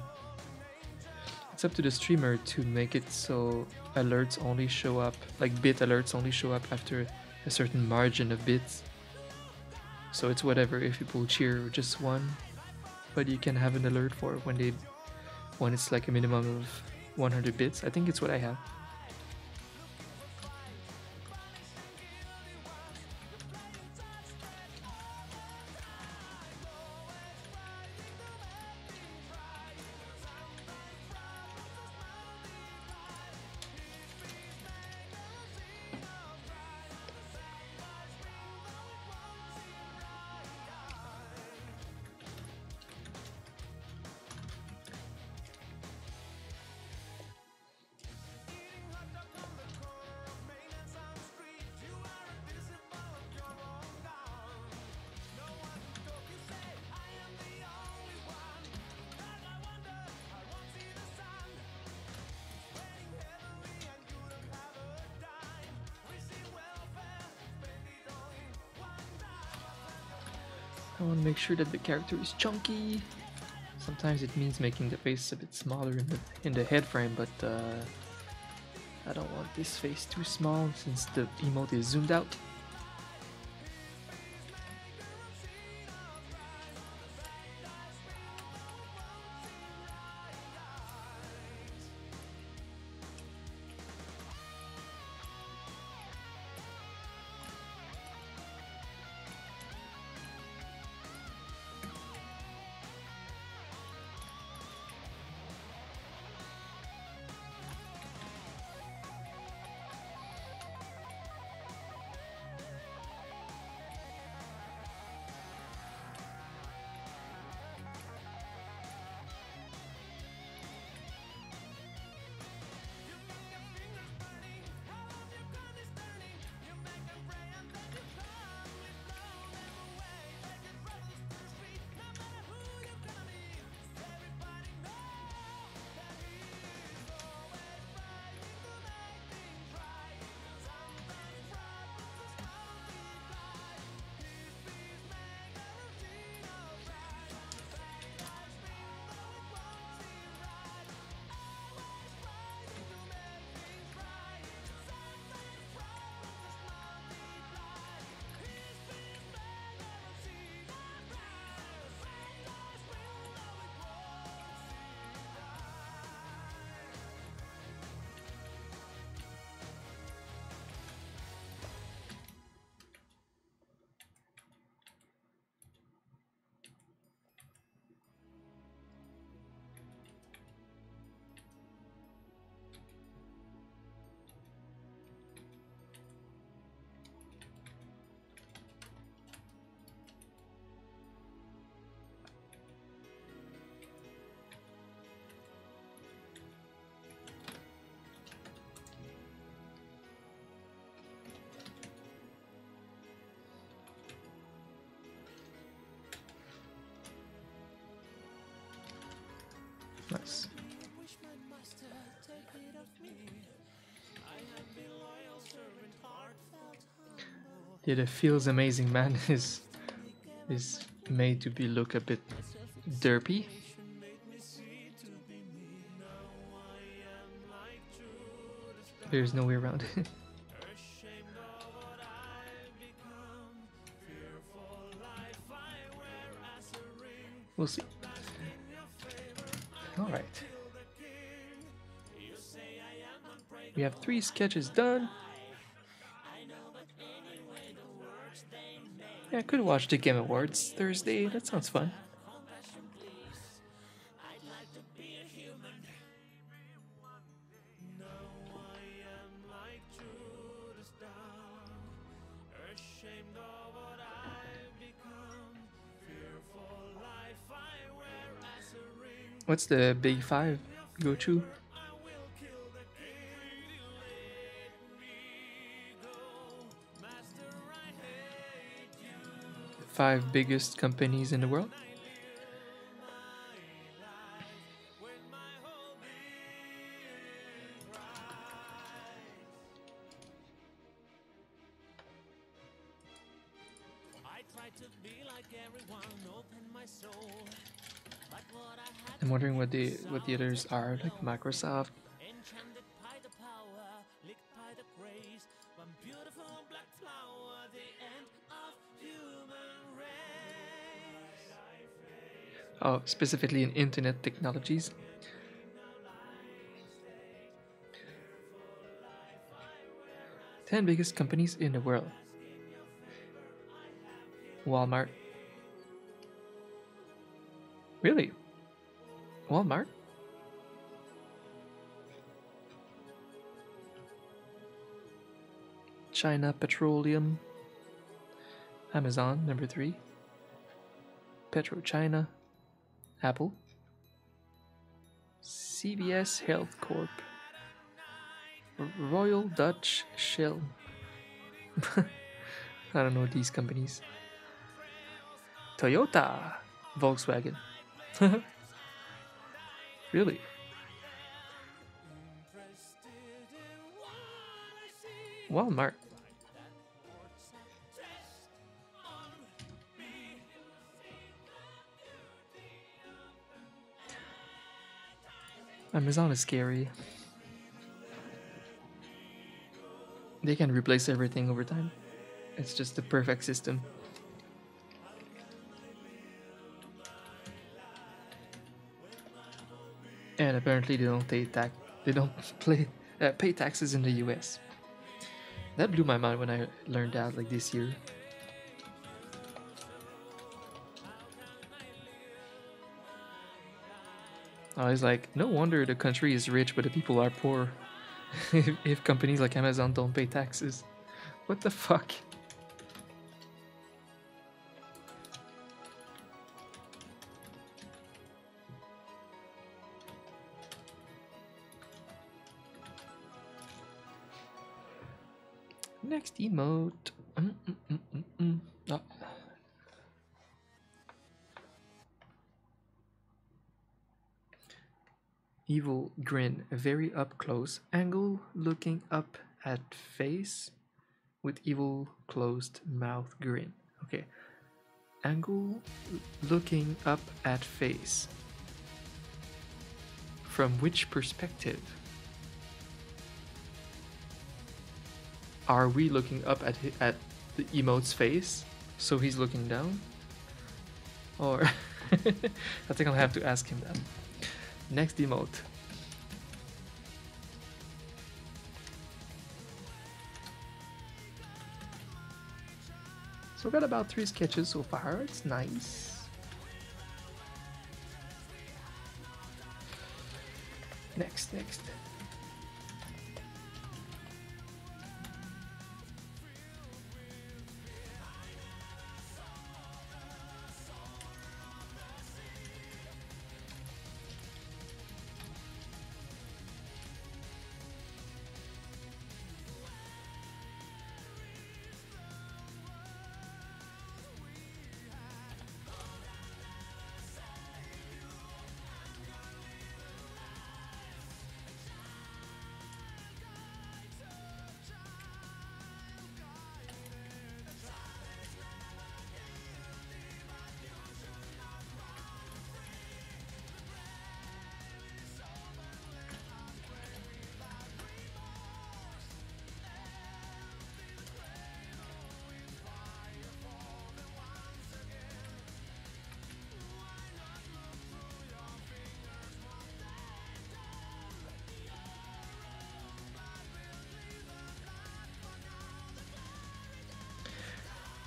it's up to the streamer to make it so alerts only show up, like bit alerts only show up after a certain margin of bits. So it's whatever if people cheer just one, but you can have an alert for when they, when it's like a minimum of one hundred bits. I think it's what I have. Make sure that the character is chunky. Sometimes it means making the face a bit smaller in the, in the head frame, but uh, I don't want this face too small since the emote is zoomed out. Nice. Yeah, the feels amazing man is is made to be look a bit derpy. There's no way around it. We'll see. Alright. We have three sketches done. Yeah, I could watch the Game Awards Thursday. That sounds fun. What's the big five go to? Five biggest companies in the world. I'm wondering what the what the others are, like Microsoft. Oh, specifically in internet technologies. ten biggest companies in the world. Walmart. Really? Walmart? China Petroleum. Amazon, number three. PetroChina. Apple. C B S Health Corp. Royal Dutch Shell. I don't know these companies. Toyota. Volkswagen. Really? Walmart. Amazon is scary. They can replace everything over time. It's just the perfect system. And apparently they don't pay tax. They don't play, uh, pay taxes in the U S. That blew my mind when I learned that, like this year. I was like, no wonder the country is rich, but the people are poor. if, if companies like Amazon don't pay taxes. What the fuck? Next emote. Mm -mm -mm -mm -mm. Oh. Evil grin, a very up close angle, looking up at face with evil closed mouth grin. Okay, angle looking up at face. From which perspective? Are we looking up at his, at the emote's face, so he's looking down? Or I think I'll have to ask him that. Next emote. So we got about three sketches so far, it's nice. Next, next.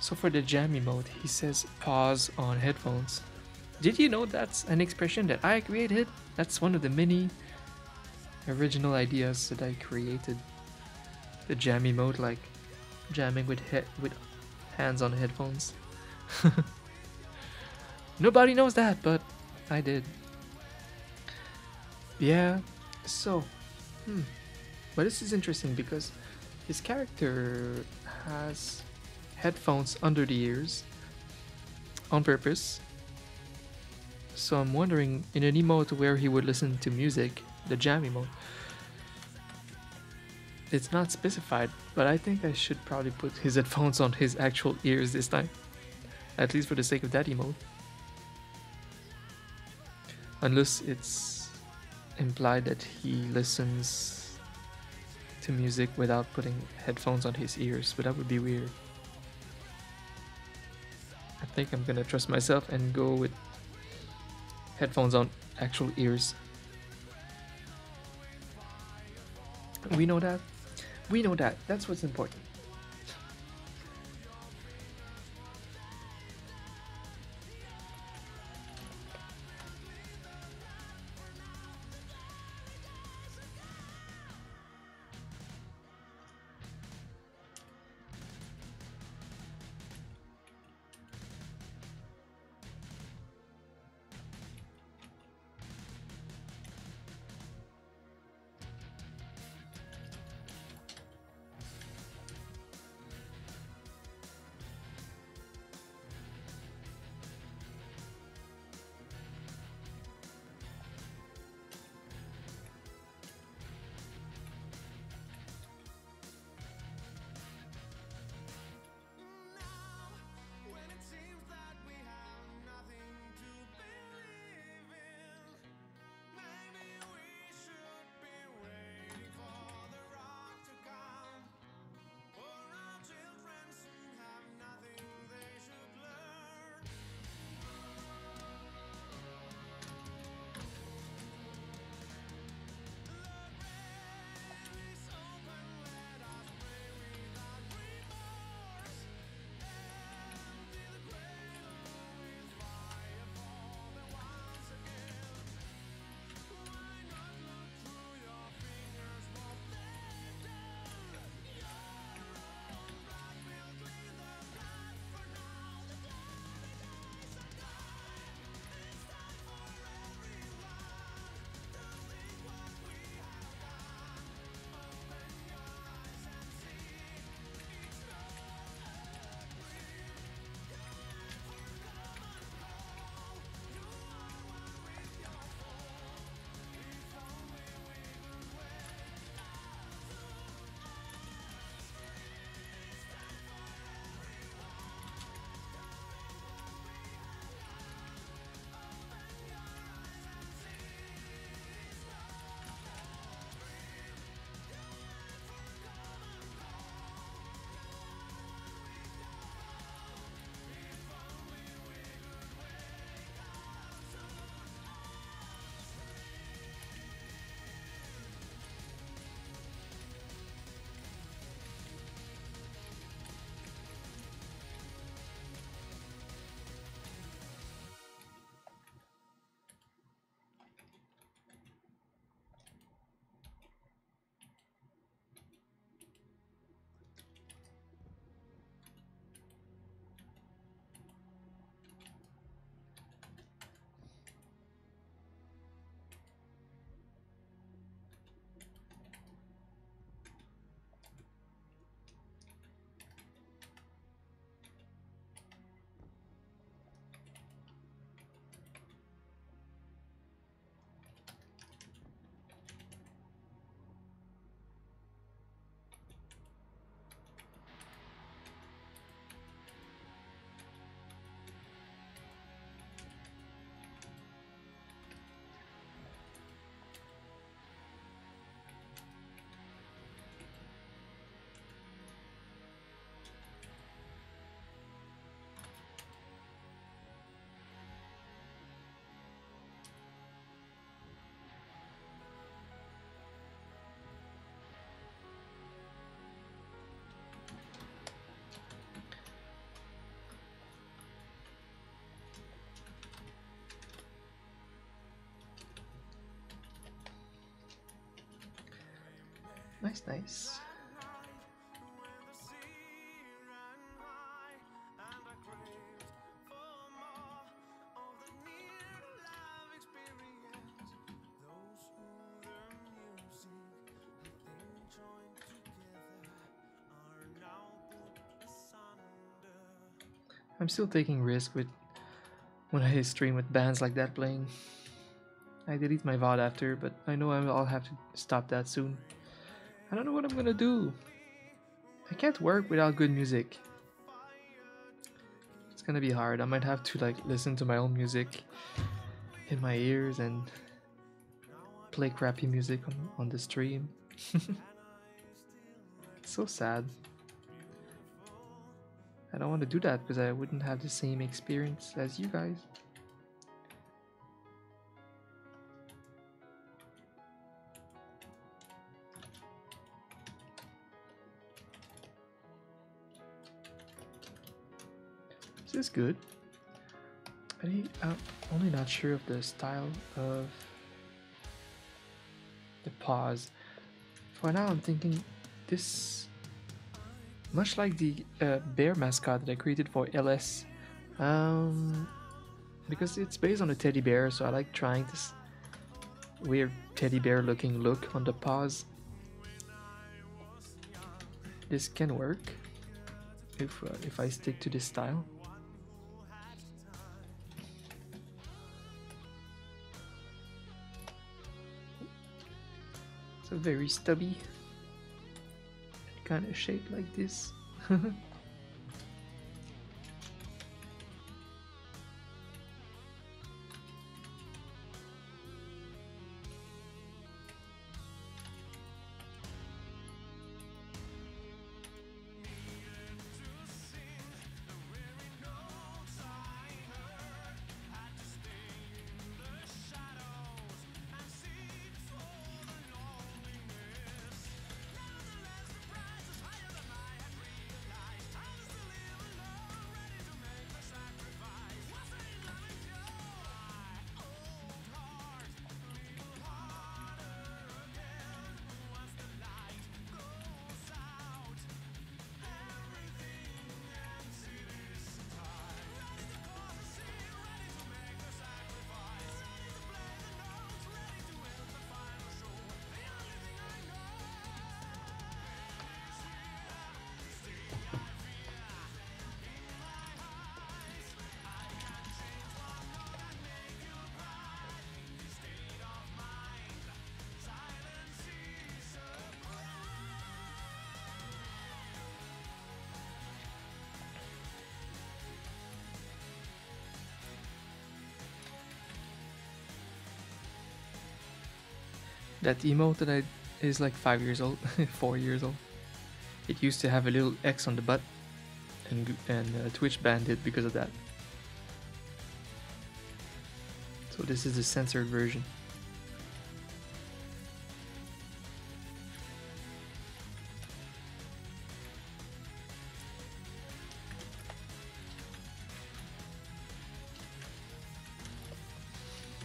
So for the jammy mode, he says pause on headphones. Did you know that's an expression that I created? That's one of the many original ideas that I created. The jammy mode, like jamming with he with hands on headphones. Nobody knows that, but I did. Yeah, so, hmm. But this is interesting because his character has headphones under the ears on purpose. So I'm wondering, in an emote where he would listen to music, the jam emote, it's not specified, but I think I should probably put his headphones on his actual ears this time. At least for the sake of that emote. Unless it's implied that he listens to music without putting headphones on his ears, but that would be weird. I think I'm gonna trust myself and go with headphones on actual ears. We know that. We know that. That's what's important. Nice, nice. I'm still taking risks with when I stream with bands like that playing. I delete my V O D after, but I know I'll have to stop that soon. I don't know what I'm gonna do. I can't work without good music. It's gonna be hard. I might have to like listen to my own music in my ears and play crappy music on, on the stream. It's so sad. I don't want to do that because I wouldn't have the same experience as you guys. This is good. I'm only not sure of the style of the pause. For now I'm thinking this, much like the uh, bear mascot that I created for L S, um, because it's based on a teddy bear, so I like trying this weird teddy bear looking look on the paws. This can work if, uh, if I stick to this style. So very stubby kind of shape like this. That emote that I is like five years old, four years old. It used to have a little X on the butt, and and uh, Twitch banned it because of that. So this is the censored version.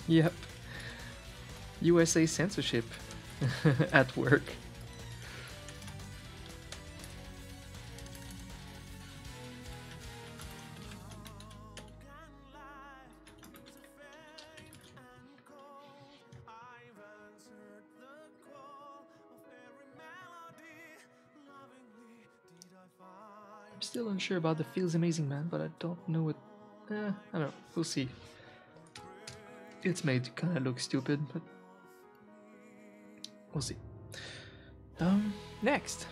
Yep. U S A censorship at work. I'm still unsure about the Feels Amazing Man, but I don't know what... Eh, I don't know, we'll see. It's made to kind of look stupid, but... we'll see. Um, next.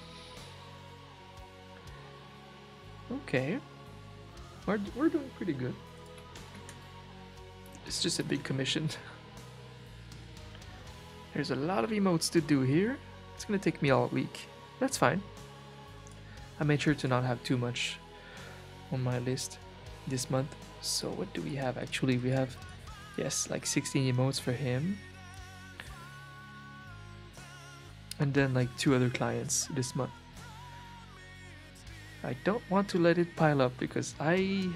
Okay. We're, we're doing pretty good. It's just a big commission. There's a lot of emotes to do here. It's gonna take me all week. That's fine. I made sure to not have too much on my list this month. So what do we have actually? We have, yes, like sixteen emotes for him. And then like two other clients this month. I don't want to let it pile up because I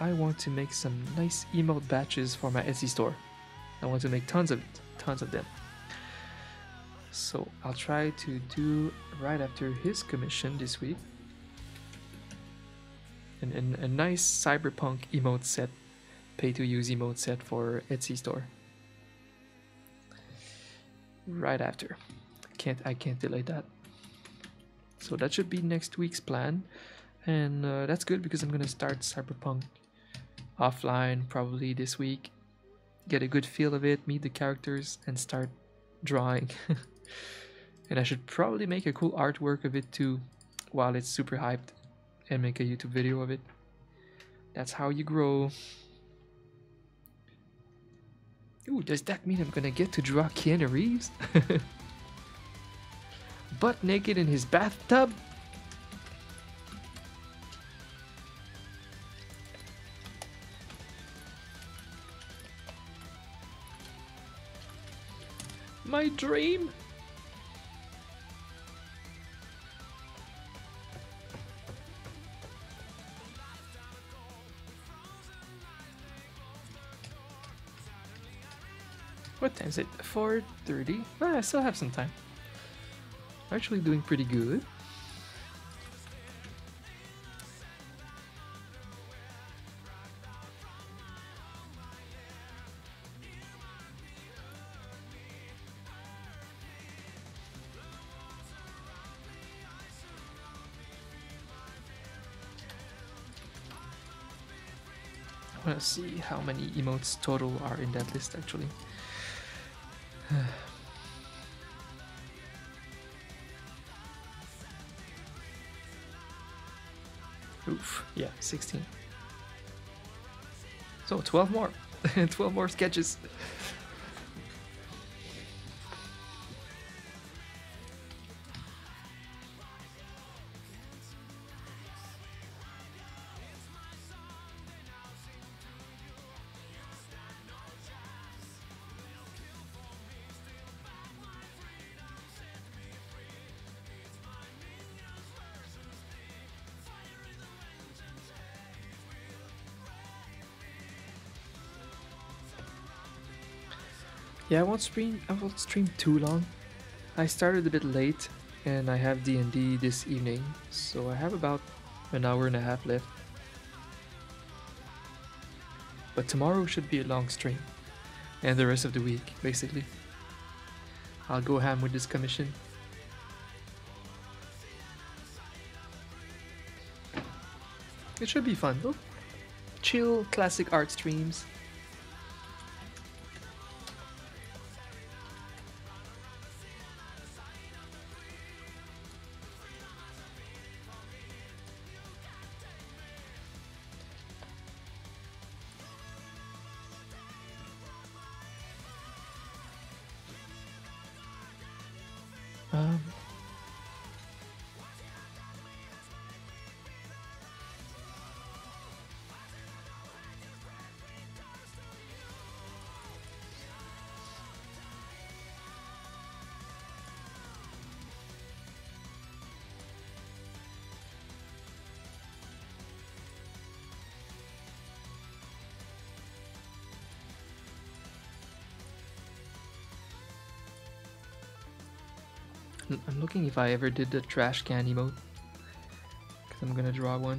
I want to make some nice emote batches for my Etsy store. I want to make tons of it, tons of them. So I'll try to do right after his commission this week. And, and a nice Cyberpunk emote set, pay to use emote set for Etsy store. Right after. Can't I can't delay that, so that should be next week's plan. and uh, that's good because I'm gonna start Cyberpunk offline probably this week, get a good feel of it, meet the characters, and start drawing. And I should probably make a cool artwork of it too while it's super hyped and make a YouTube video of it. That's how you grow. Ooh, does that mean I'm gonna get to draw Keanu Reeves? Butt naked in his bathtub? My dream? What time is it? four thirty? Ah, I still have some time. I'm actually doing pretty good. I want to see how many emotes total are in that list actually. Oof, yeah, sixteen. So twelve more. twelve more sketches. Yeah, I won't stream. I won't stream too long. I started a bit late, and I have D and D this evening, so I have about an hour and a half left. But tomorrow should be a long stream, and the rest of the week, basically. I'll go ham with this commission. It should be fun though. Chill, classic art streams. I'm looking if I ever did the trash can emote, because I'm gonna draw one.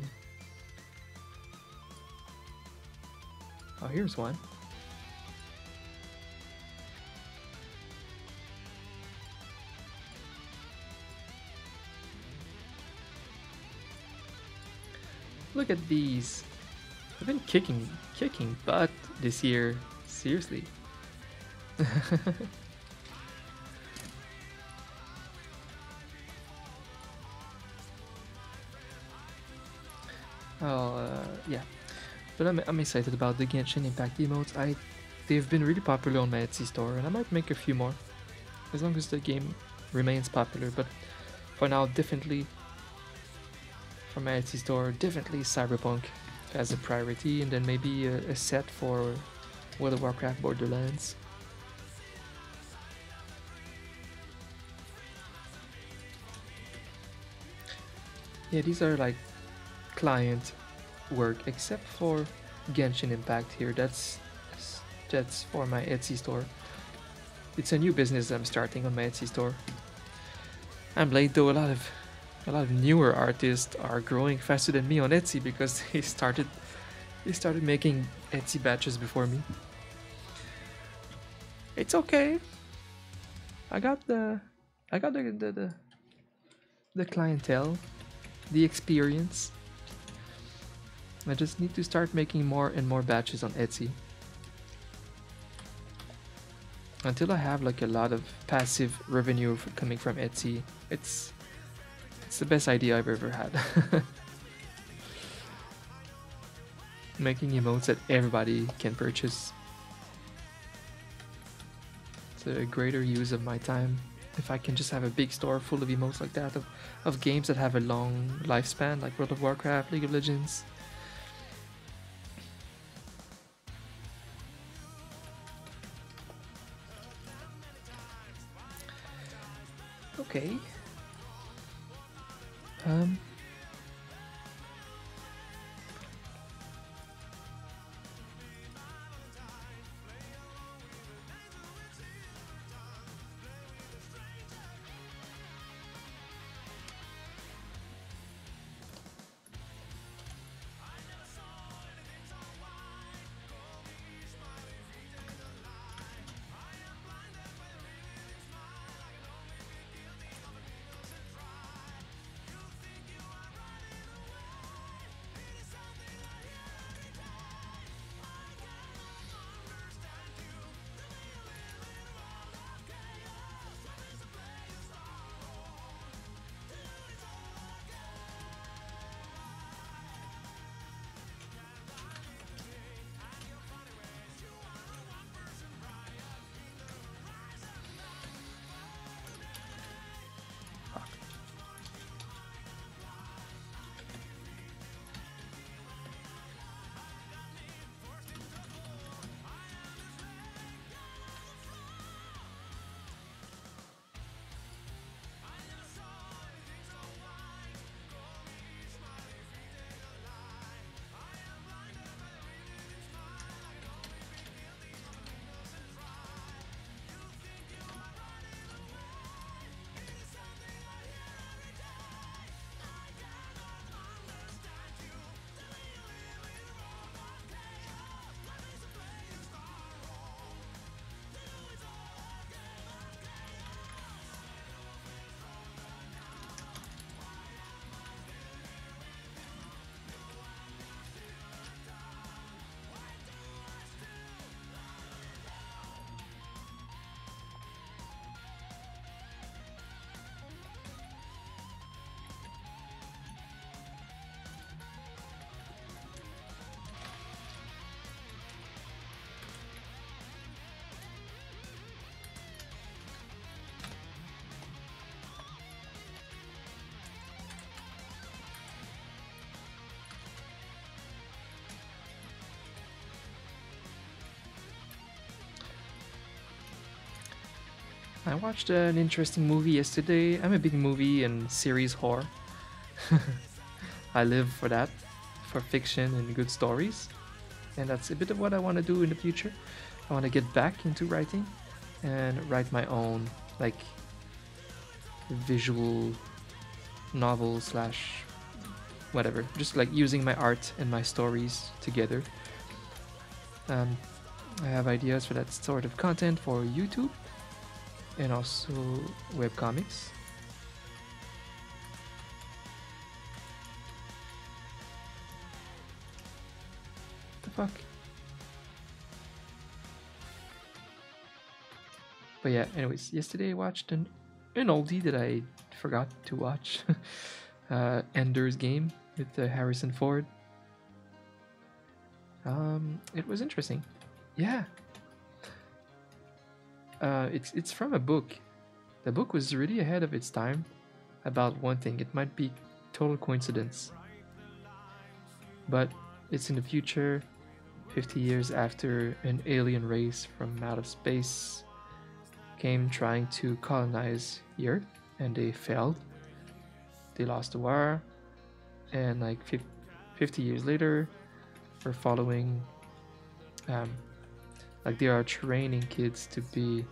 Oh, here's one. Look at these. I've been kicking, kicking butt this year. Seriously. But I'm, I'm excited about the Genshin Impact emotes. I, they've been really popular on my Etsy store, and I might make a few more, as long as the game remains popular. But for now, definitely, for my Etsy store, definitely Cyberpunk as a priority, and then maybe a, a set for World of Warcraft Borderlands. Yeah, these are like client work, except for Genshin Impact here. That's that's for my Etsy store. It's a new business I'm starting on my Etsy store. I'm late though. A lot of a lot of newer artists are growing faster than me on Etsy because they started they started making Etsy batches before me. It's okay. I got the I got the the the, the clientele, the experience. I just need to start making more and more batches on Etsy. Until I have like a lot of passive revenue coming from Etsy, it's it's the best idea I've ever had. Making emotes that everybody can purchase. It's a greater use of my time. If I can just have a big store full of emotes like that, of, of games that have a long lifespan, like World of Warcraft, League of Legends. Okay. Um. I watched an interesting movie yesterday. I'm a big movie and series whore. I live for that, for fiction and good stories. And that's a bit of what I want to do in the future. I want to get back into writing and write my own, like, visual novel slash whatever. Just like using my art and my stories together. Um, I have ideas for that sort of content for YouTube. And also webcomics. The fuck? But yeah, anyways, yesterday I watched an, an oldie that I forgot to watch. uh, Ender's Game with uh, Harrison Ford. Um, it was interesting. Yeah. Uh, it's it's from a book. The book was really ahead of its time about one thing. It might be total coincidence, but it's in the future, fifty years after an alien race from out of space came trying to colonize the Earth, and they failed. They lost the war, and like fifty years later, we're following. Um, Like they are training kids to be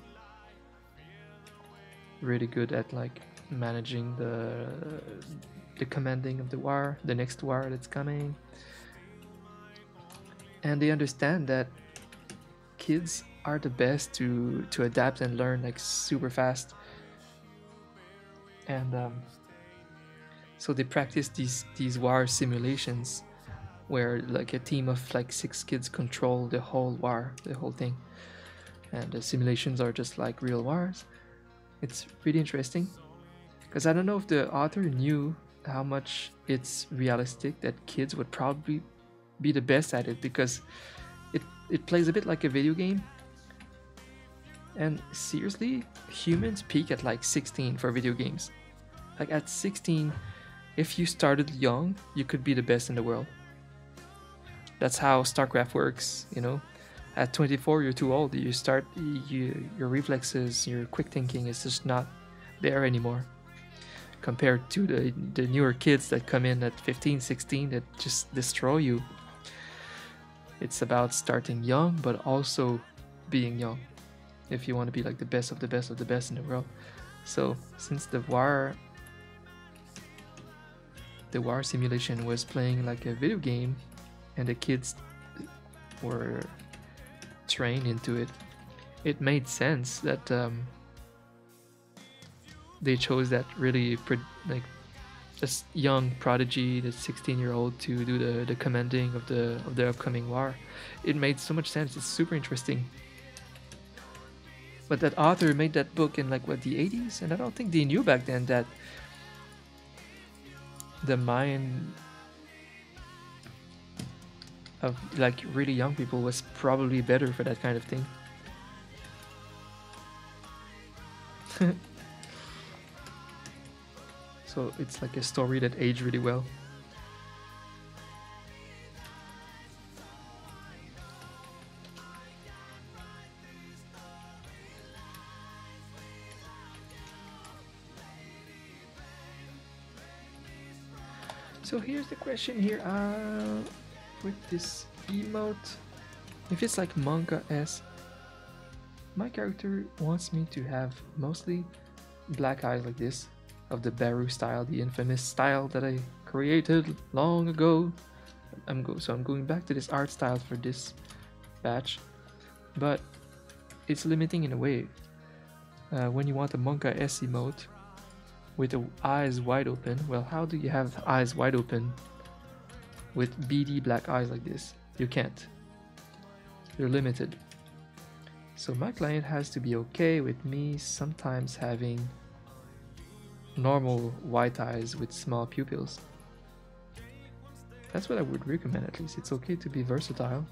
really good at like managing the the commanding of the war, the next war that's coming. And they understand that kids are the best to to adapt and learn like super fast. And um, so they practice these these war simulations where like a team of like six kids control the whole war, the whole thing, and the simulations are just like real wars. It's pretty interesting because I don't know if the author knew how much it's realistic that kids would probably be the best at it, because it it plays a bit like a video game. And seriously, humans peak at like sixteen for video games. Like at sixteen, if you started young, you could be the best in the world. That's how StarCraft works, you know. At twenty-four, you're too old. You start, you, your reflexes, your quick thinking is just not there anymore. Compared to the, the newer kids that come in at fifteen, sixteen that just destroy you. It's about starting young, but also being young, if you want to be like the best of the best of the best in the world. So since the war, the war simulation was playing like a video game, and the kids were trained into it, it made sense that um, they chose that really like just young prodigy, the sixteen year old, to do the, the commanding of the of the upcoming war. It made so much sense. It's super interesting. But that author made that book in like what, the eighties, and I don't think they knew back then that the mind of like really young people was probably better for that kind of thing. So it's like a story that aged really well. So here's the question here, uh, with this emote, if it's like manga-esque, my character wants me to have mostly black eyes like this, of the Baru style, the infamous style that I created long ago. I'm go so I'm going back to this art style for this batch, but it's limiting in a way. Uh, when you want a manga-esque emote, with the eyes wide open, well, how do you have eyes wide open with beady black eyes like this? You can't. You're limited. So my client has to be okay with me sometimes having normal white eyes with small pupils. That's what I would recommend, at least. It's okay to be versatile.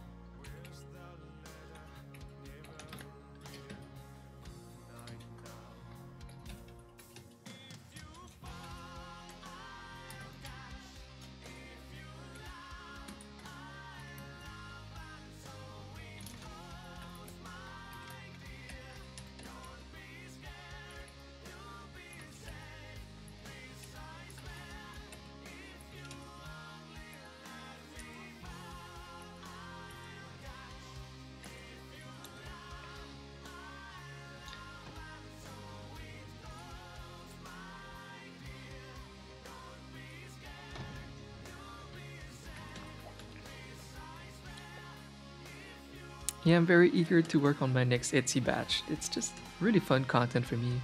Yeah, I'm very eager to work on my next Etsy batch. It's just really fun content for me,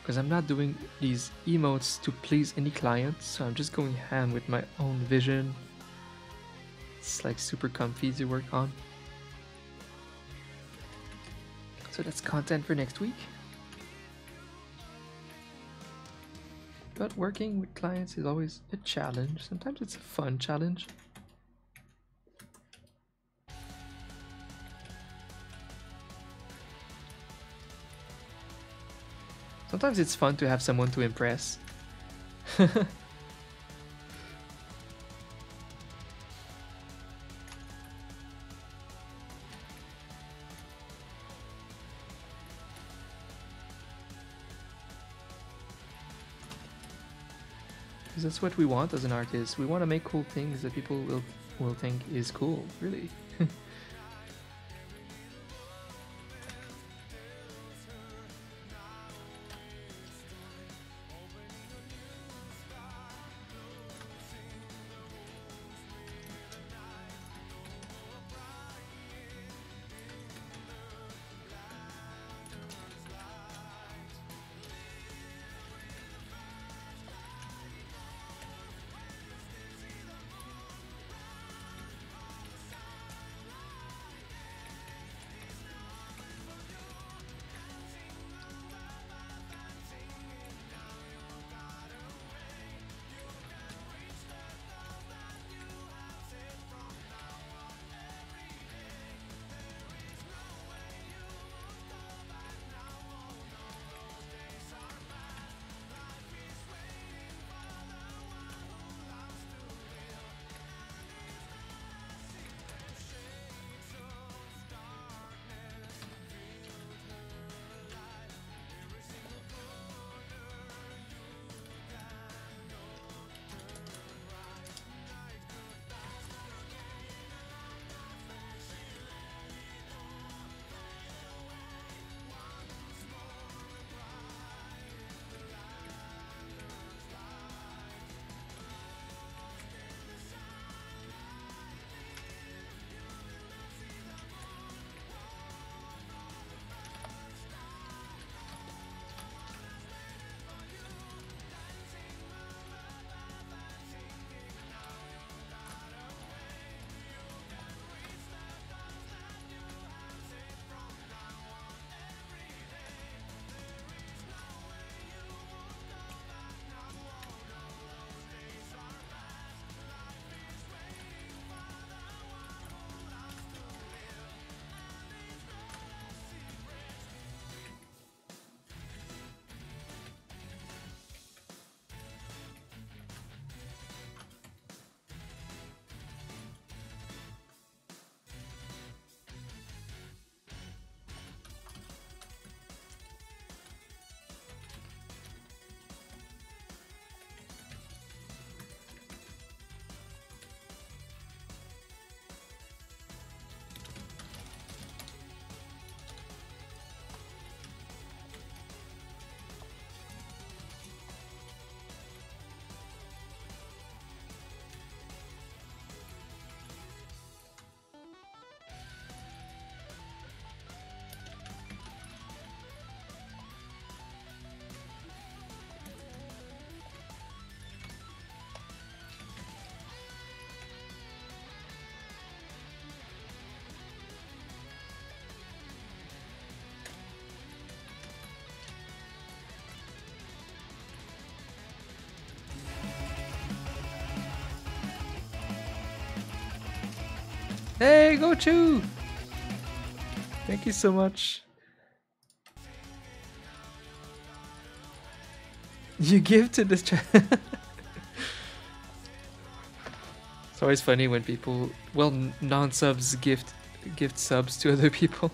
because I'm not doing these emotes to please any client, so I'm just going ham with my own vision. It's like super comfy to work on. So that's content for next week. But working with clients is always a challenge. Sometimes it's a fun challenge. Sometimes it's fun to have someone to impress. Because that's what we want as an artist. We want to make cool things that people will, will think is cool, really. Hey, go to! Thank you so much. You give to this channel. It's always funny when people, well, non-subs gift gift subs to other people.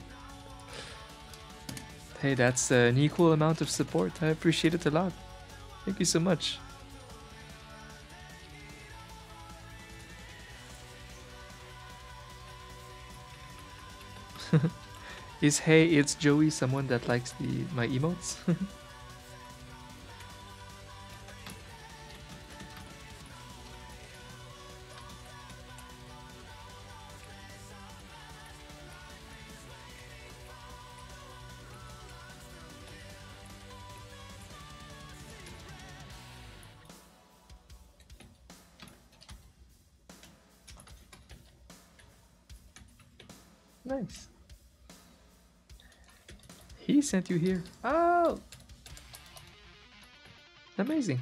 Hey, that's an equal amount of support. I appreciate it a lot. Thank you so much. Is hey, it's Joey, someone that likes the my emotes? Nice. He sent you here. Oh! Amazing.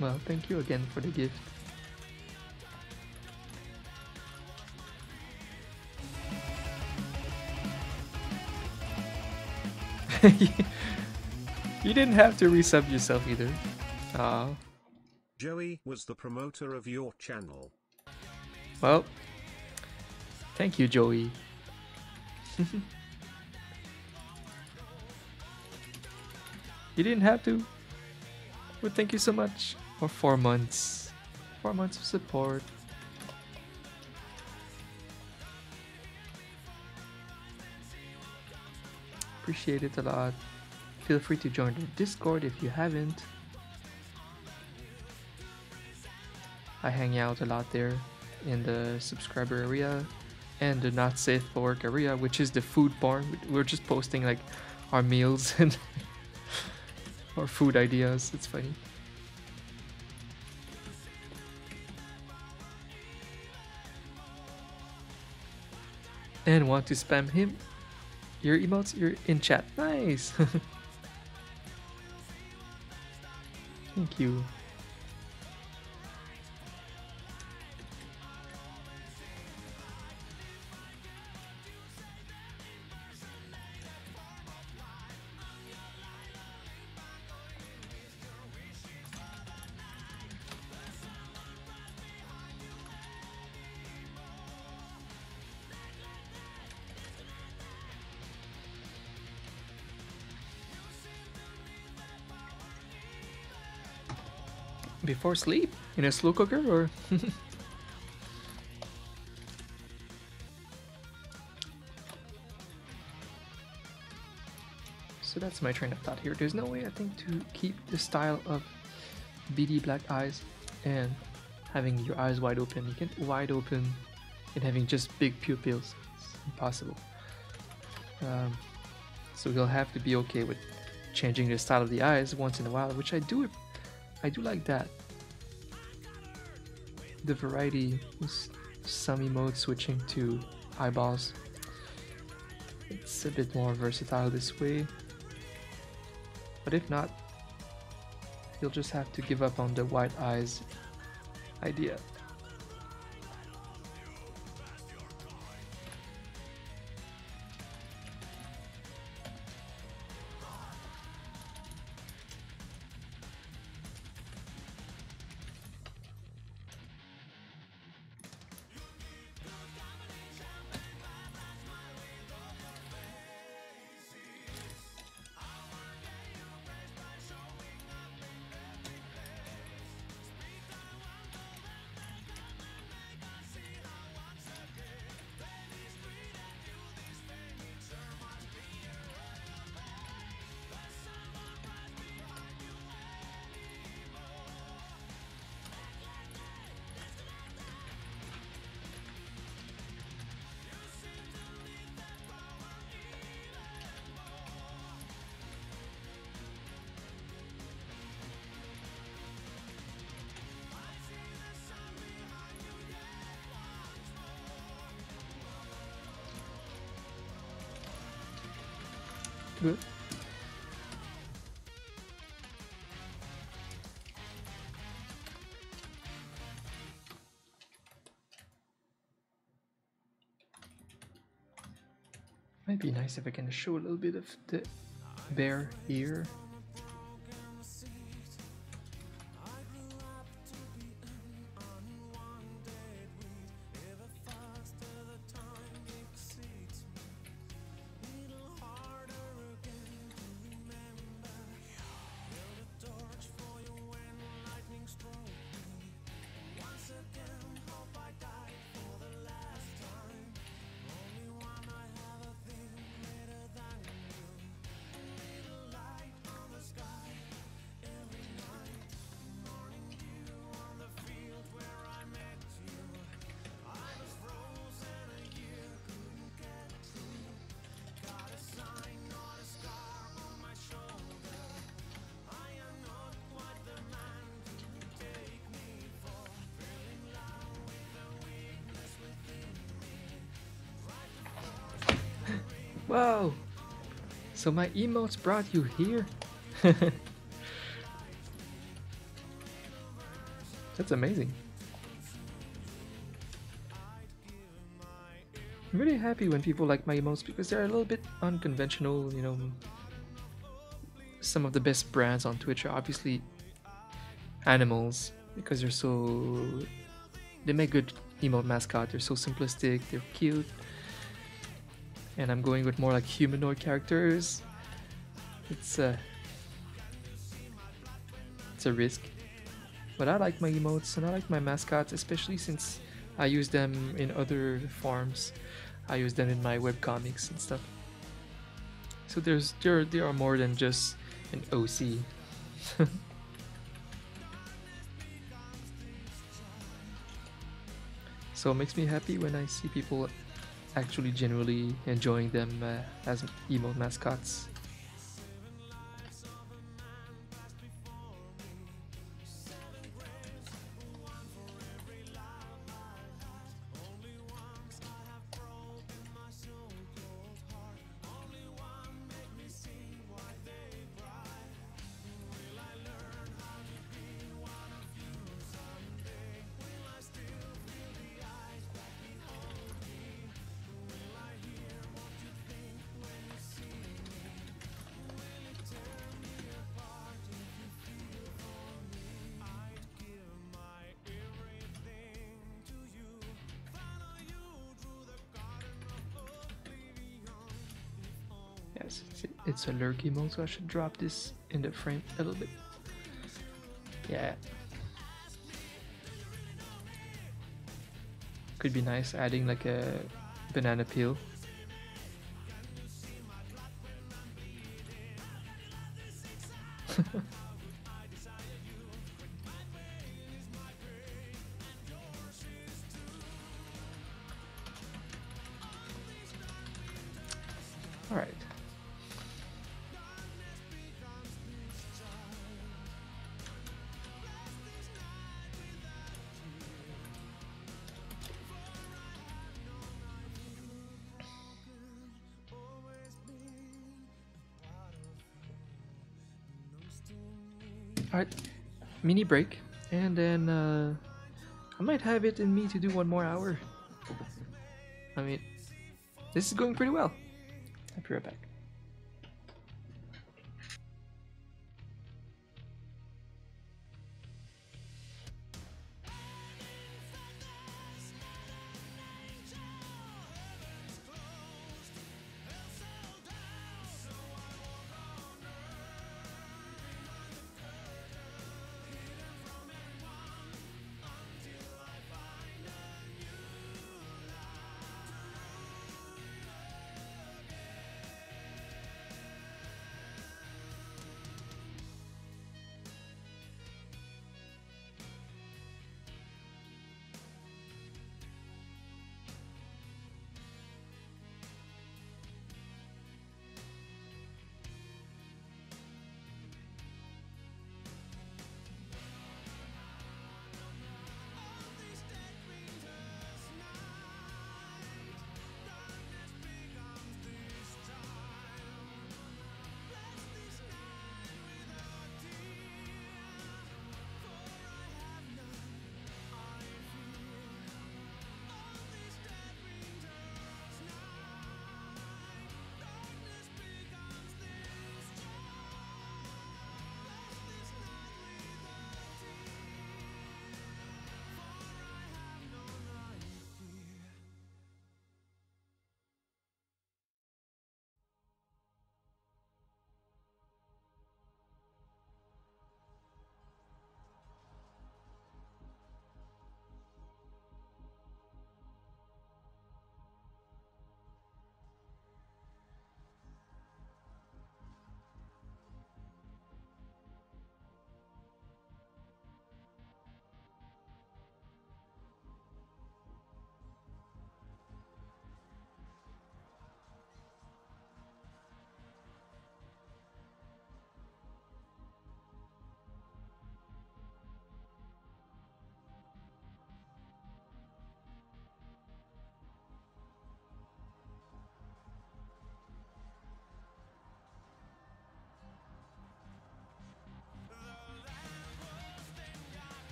Well, thank you again for the gift. You didn't have to resub yourself either. Aww. Joey was the promoter of your channel. Well, thank you, Joey. You didn't have to. Well, thank you so much for four months. Four months of support. Appreciate it a lot. Feel free to join the Discord if you haven't. I hang out a lot there in the subscriber area and the not safe for work area, which is the food barn. We're just posting like our meals and our food ideas. It's funny. And want to spam him? Your emotes, you're in chat. Nice. Thank you. Before sleep? In a slow cooker or? So that's my train of thought here. There's no way, I think, to keep the style of beady black eyes and having your eyes wide open. You can't wide open and having just big pupils. It's impossible. Um, so you'll have to be okay with changing the style of the eyes once in a while, which I do. I do like that. The variety is some emotes switching to eyeballs. It's a bit more versatile this way. But if not, you'll just have to give up on the wide eyes idea. Bleh. Might be nice if I can show a little bit of the bear here. Wow! So my emotes brought you here? That's amazing. I'm really happy when people like my emotes because they're a little bit unconventional, you know. Some of the best brands on Twitch are obviously animals because they're so... They make good emote mascots, they're so simplistic, they're cute. And I'm going with more like humanoid characters. It's a, it's a risk. But I like my emotes and I like my mascots, especially since I use them in other forms. I use them in my webcomics and stuff. So there's there, there are more than just an O C. So it makes me happy when I see people actually generally enjoying them uh, as emote mascots. It's a lurky mode, so I should drop this in the frame a little bit. Yeah. Could be nice adding like a banana peel. Mini break, and then uh, I might have it in me to do one more hour. I mean, this is going pretty well. I'll be right back.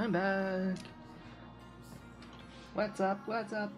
I'm back. What's up? What's up?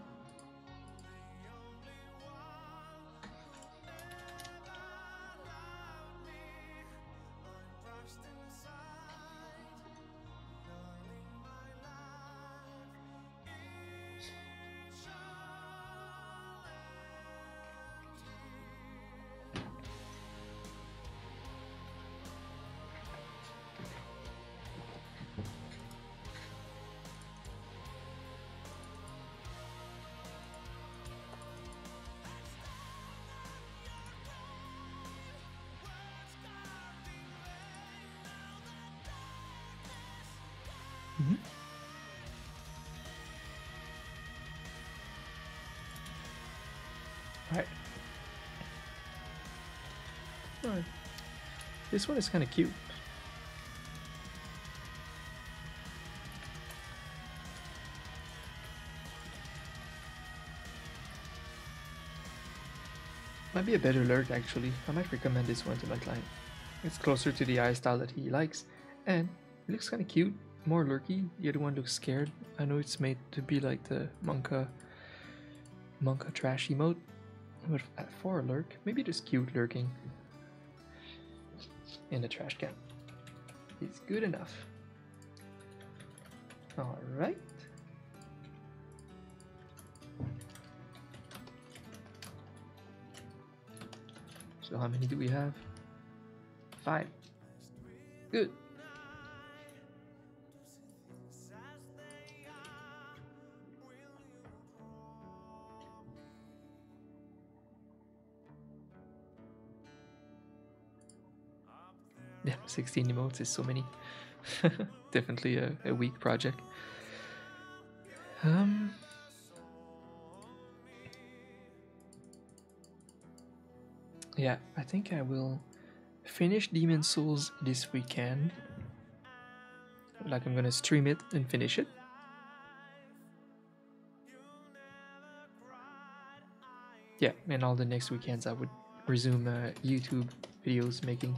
This one is kind of cute. Might be a better lurk actually. I might recommend this one to my client. It's closer to the eye style that he likes and it looks kind of cute, more lurky. The other one looks scared. I know it's made to be like the Monta Monta trash emote, but for a lurk, maybe just cute lurking in the trash can. It's good enough. All right. So how many do we have? Five. Good. sixteen emotes is so many. Definitely a, a weak project. Um, yeah, I think I will finish Demon's Souls this weekend. Like, I'm gonna stream it and finish it. Yeah, and all the next weekends I would resume uh, YouTube videos making.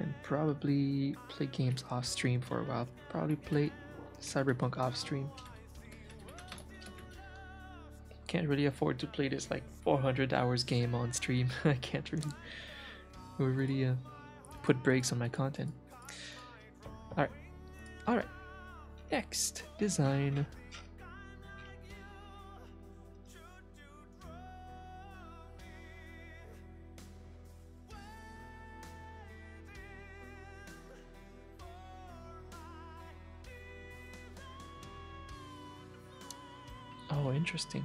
And probably play games off stream for a while. Probably play Cyberpunk off stream. Can't really afford to play this like four hundred hours game on stream. I can't really. It would really uh, put brakes on my content. Alright. Alright. Next design. Interesting.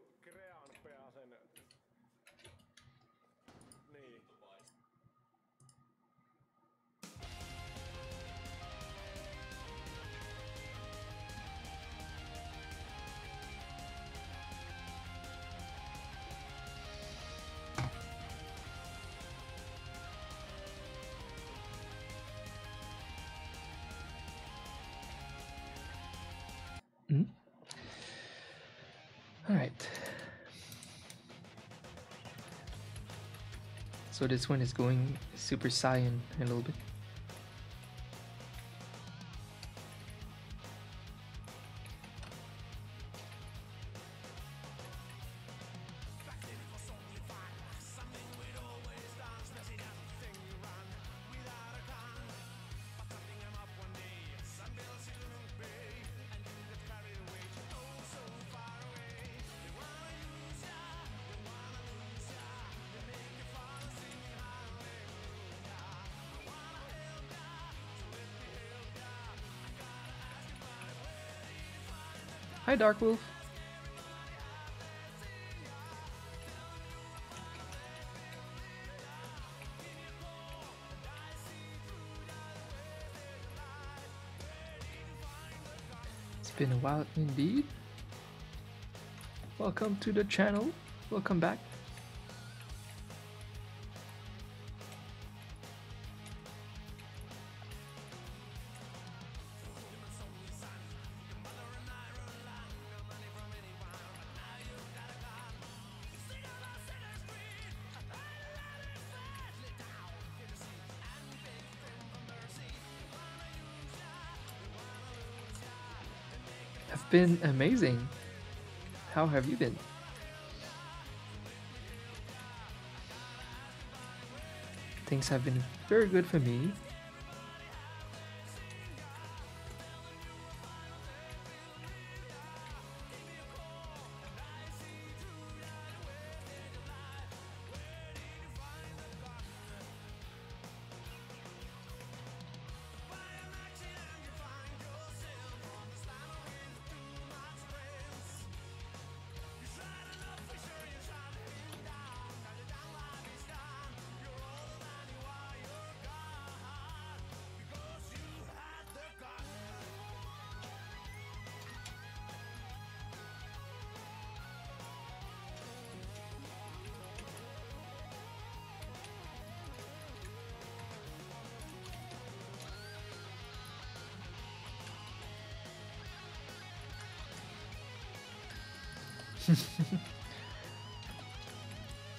Krean peaa sen. Niin. All right. So this one is going Super Saiyan in a little bit. Hi, Dark Wolf. It's been a while indeed. Welcome to the channel. Welcome back. Been amazing. How have you been? Things have been very good for me.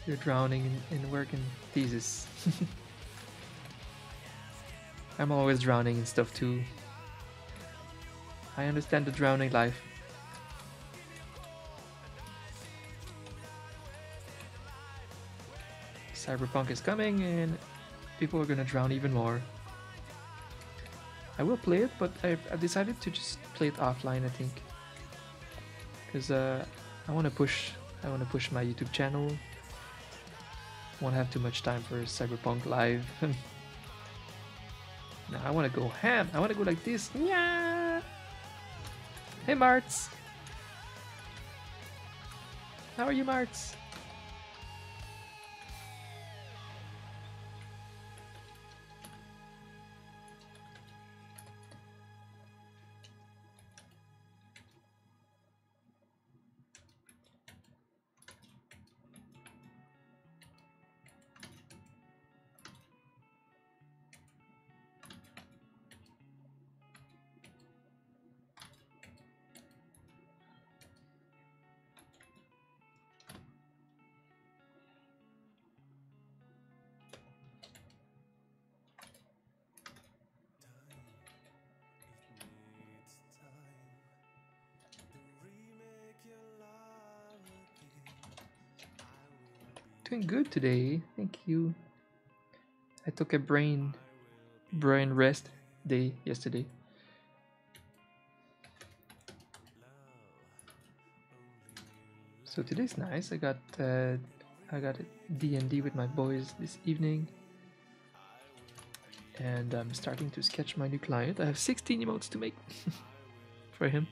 You're drowning in, in work and thesis. I'm always drowning in stuff too. I understand the drowning life. Cyberpunk is coming and people are gonna drown even more. I will play it, but I've, I've decided to just play it offline, I think. Because uh, I want to push, I want to push my YouTube channel. Won't have too much time for Cyberpunk live. No, I want to go ham. I want to go like this. Yeah. Hey, Marts. How are you, Marts? Doing good today, thank you. I took a brain brain rest day yesterday. So today's nice. I got uh, I got D and D with my boys this evening, and I'm starting to sketch my new client. I have sixteen emotes to make for him.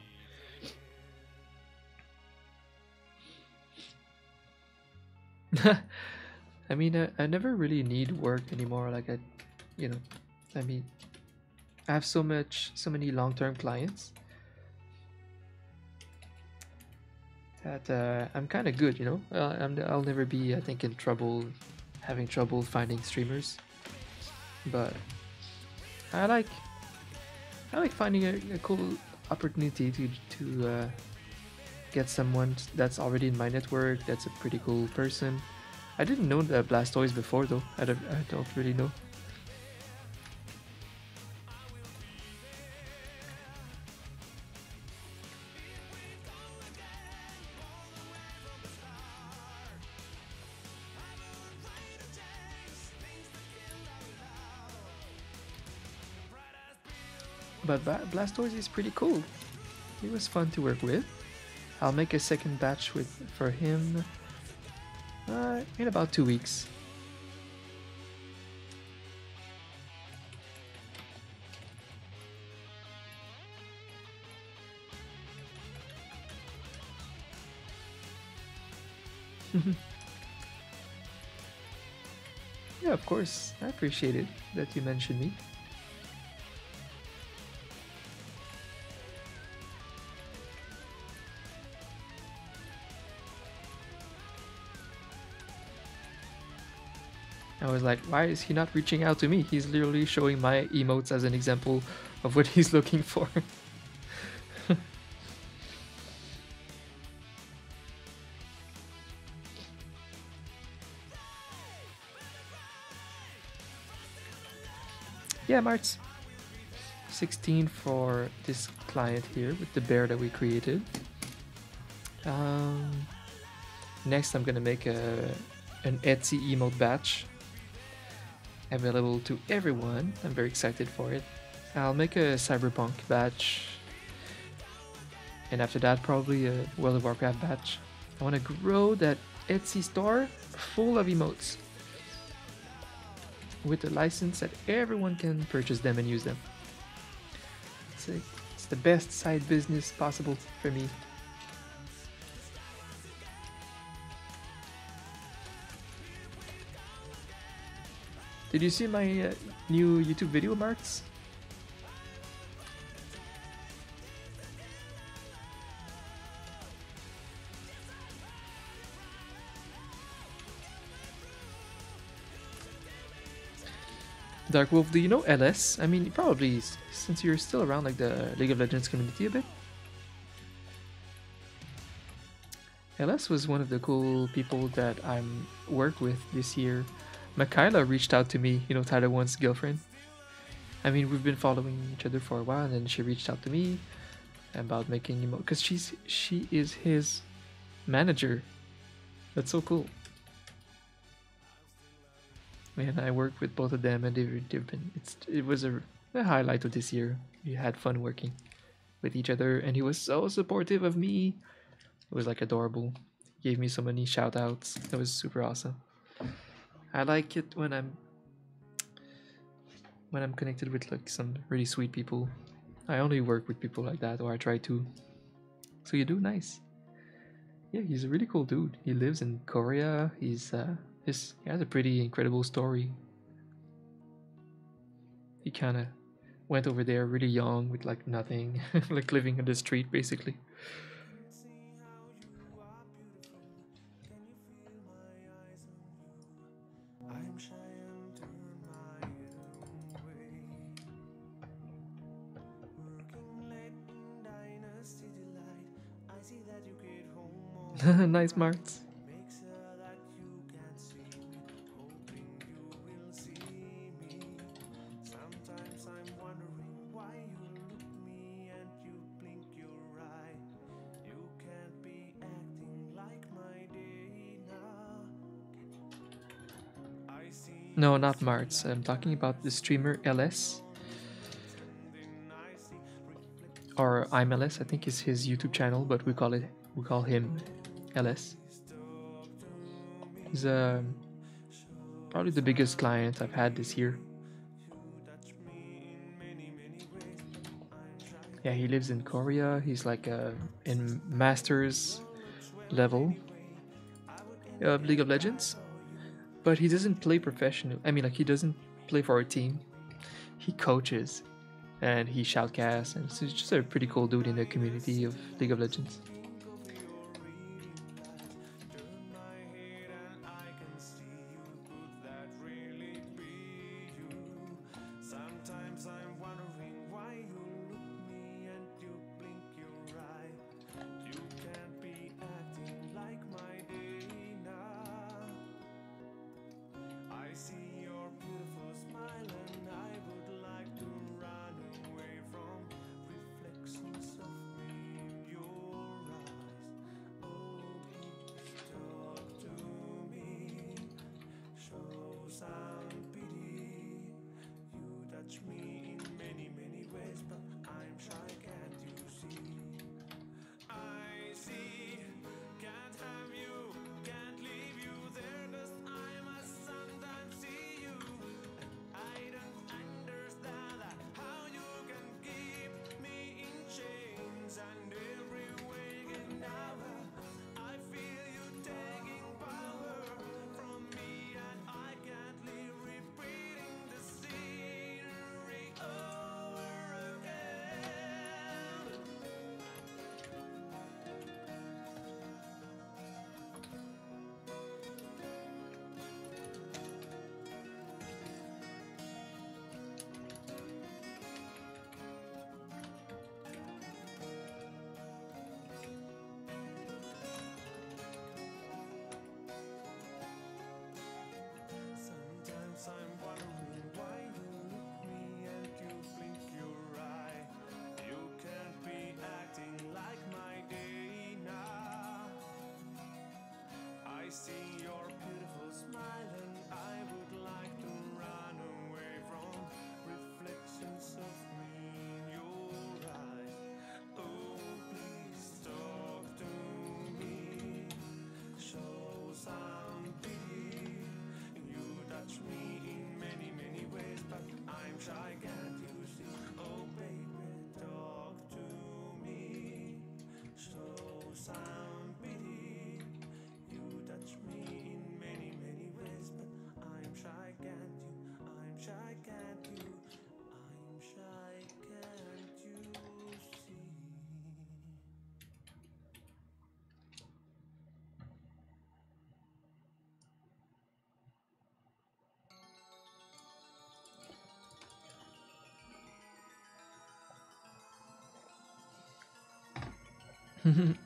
I mean, I, I never really need work anymore. Like I, you know, I mean, I have so much, so many long-term clients that uh, I'm kind of good, you know. Uh, I'm, I'll never be, I think, in trouble, having trouble finding streamers. But I like, I like finding a, a cool opportunity to to uh, get someone that's already in my network. That's a pretty cool person. I didn't know that Blastoise before, though. I don't, I don't really know. But Blastoise is pretty cool. He was fun to work with. I'll make a second batch with for him uh, in about two weeks. Yeah, of course. I appreciate it that you mentioned me. I was like, why is he not reaching out to me? He's literally showing my emotes as an example of what he's looking for. Yeah, Marts. sixteen for this client here with the bear that we created. Um, next, I'm gonna make a an Etsy emote batch. Available to everyone. I'm very excited for it. I'll make a Cyberpunk batch, and after that probably a World of Warcraft batch. I want to grow that Etsy store full of emotes with a license that everyone can purchase them and use them. It's, a, it's the best side business possible for me. Did you see my uh, new YouTube video, Marts? Dark Wolf, do you know L S? I mean, probably, since you're still around like the League of Legends community a bit. L S was one of the cool people that I work with this year. Michaela reached out to me, you know, Tyler one's girlfriend. I mean, we've been following each other for a while, and then she reached out to me about making emote, because she's she is his manager. That's so cool. Man, I worked with both of them, and they've, they've been. It's it was a, a highlight of this year. We had fun working with each other, and he was so supportive of me. It was like adorable. He gave me so many shout outs. That was super awesome. I like it when I'm when I'm connected with like some really sweet people. I only work with people like that, or I try to. So you do? Nice. Yeah, he's a really cool dude. He lives in Korea. He's uh, his, he has a pretty incredible story. He kind of went over there really young with like nothing, like living on the street basically. Nice, Marts. No, not Marts. I'm talking about the streamer L S. Or I'm L S, I think is his YouTube channel, but we call it we call him L S. He's uh, probably the biggest client I've had this year. Yeah, he lives in Korea. He's like uh, in master's level. of League of Legends, but he doesn't play professional. I mean, like, he doesn't play for our team. He coaches and he shoutcasts, and so he's just a pretty cool dude in the community of League of Legends.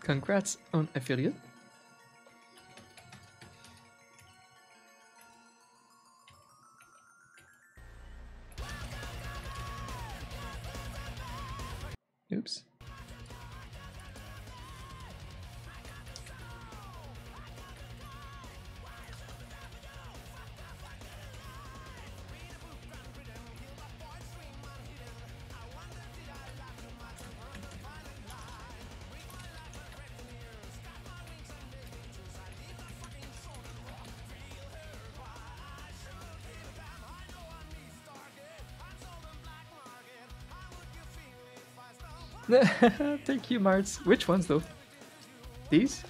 Congrats on affiliate. Oops. Thank you, Marts. Which ones, though? These?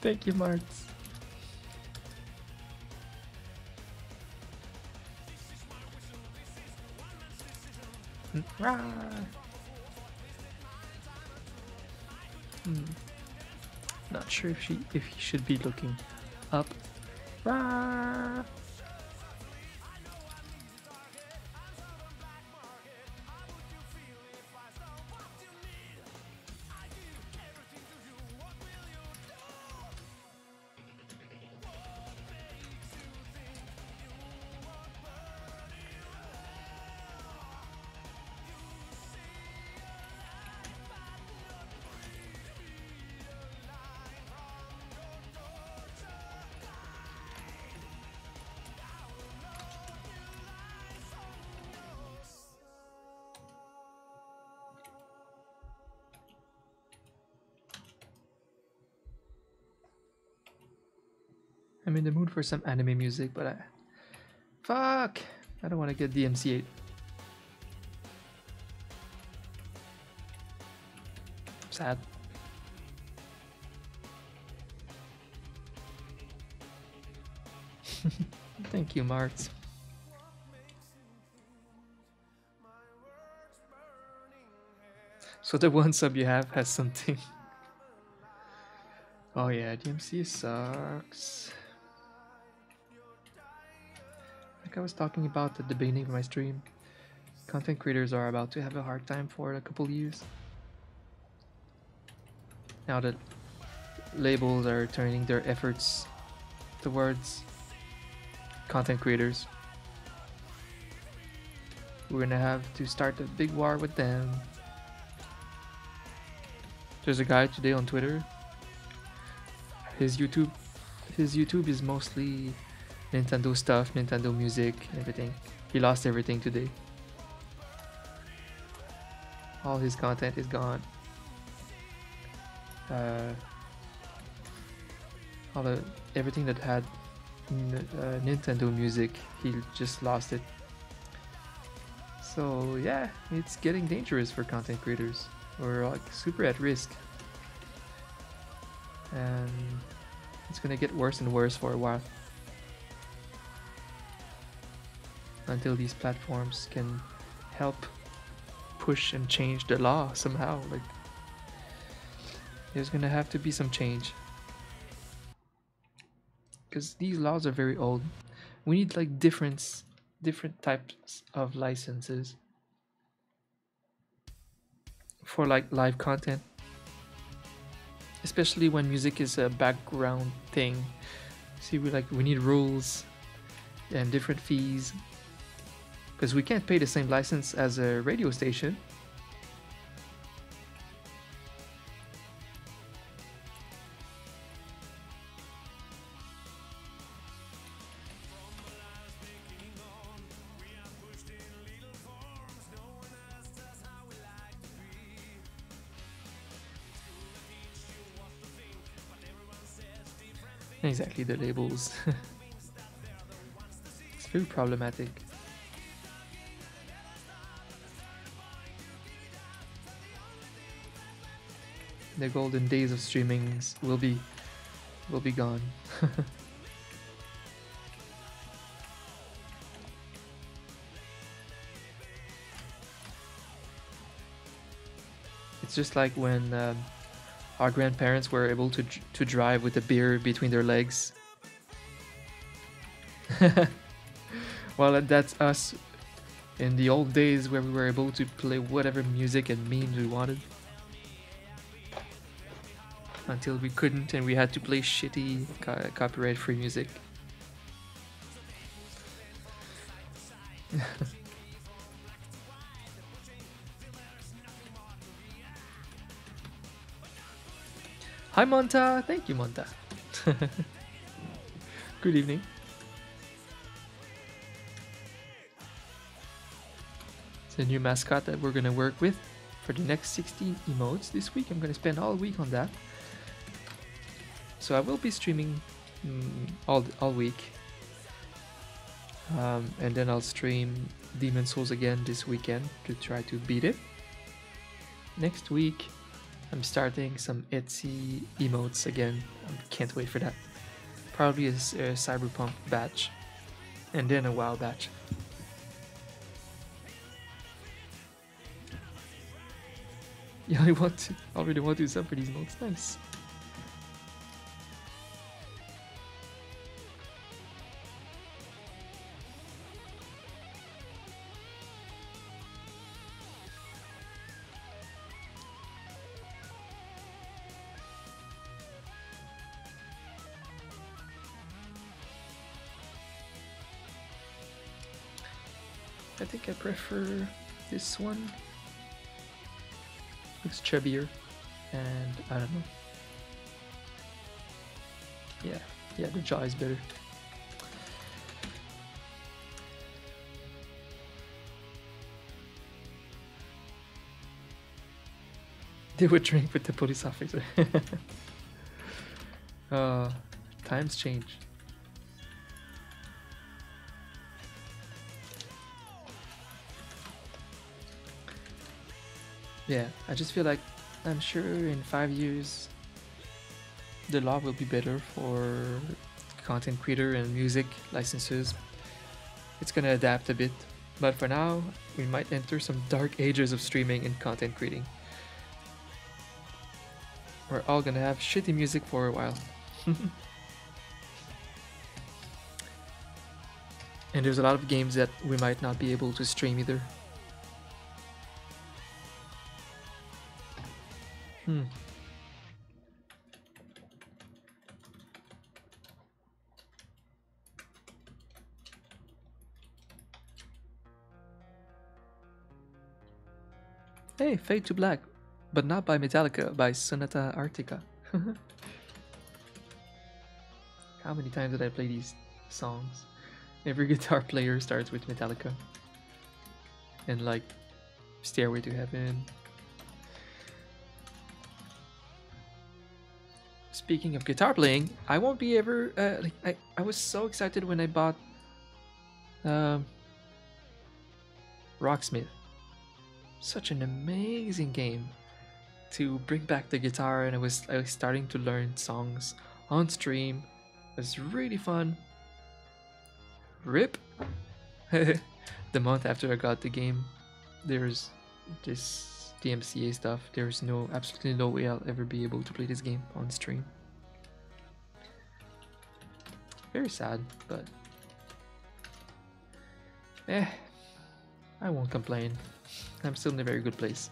Thank you, Marts. Ah. Hmm. Not sure if she if he should be looking up. Ah. I'm in the mood for some anime music, but I... Fuck! I don't want to get D M C A. Sad. Thank you, Marts. So the one sub you have has something. Oh yeah, D M C sucks. Like I was talking about at the beginning of my stream, content creators are about to have a hard time for a couple years. Now that labels are turning their efforts towards content creators, we're gonna have to start a big war with them. There's a guy today on Twitter. His YouTube, his YouTube is mostly Nintendo stuff, Nintendo music, everything. He lost everything today. All his content is gone. Uh, all the everything that had n uh, Nintendo music, he just lost it. So yeah, it's getting dangerous for content creators. We're like super at risk, and it's gonna get worse and worse for a while until these platforms can help push and change the law somehow. Like, there's gonna have to be some change, because these laws are very old. We need like different different types of licenses for like live content, especially when music is a background thing. See, we like we need rules and different fees, because we can't pay the same license as a radio station. Exactly, the labels. It's very problematic. The golden days of streamings will be will be gone. It's just like when um, our grandparents were able to to drive with a beer between their legs. Well, that's us in the old days, where we were able to play whatever music and memes we wanted, until we couldn't and we had to play shitty co- copyright-free music. Hi Monta, thank you Monta. Good evening. It's a new mascot that we're gonna work with for the next sixteen emotes this week. I'm gonna spend all week on that. So I will be streaming mm, all all week, um, and then I'll stream Demon's Souls again this weekend to try to beat it. Next week, I'm starting some Etsy emotes again. I can't wait for that. Probably a, a Cyberpunk batch, and then a WoW batch. Yeah, I want to. I already want to sub for these emotes. Nice. I prefer this one. Looks chubbier, and I don't know. Yeah, yeah, the jaw is better. They would drink with the police officer. uh, times change. yeah, I just feel like I'm sure in five years the law will be better for content creator and music licenses. It's gonna adapt a bit, but for now we might enter some dark ages of streaming and content creating. We're all gonna have shitty music for a while. And there's a lot of games that we might not be able to stream either. Hmm. Hey, Fade to Black, but not by Metallica, by Sonata Arctica. How many times did I play these songs? Every guitar player starts with Metallica. And like, Stairway to Heaven. Speaking of guitar playing, I won't be ever... Uh, like, I, I was so excited when I bought... Um, Rocksmith. Such an amazing game to bring back the guitar, and I was, I was starting to learn songs on stream. It was really fun. Rip. The month after I got the game, there's this D M C A stuff. There's no, absolutely no way I'll ever be able to play this game on stream. Very sad, but eh, I won't complain. I'm still in a very good place.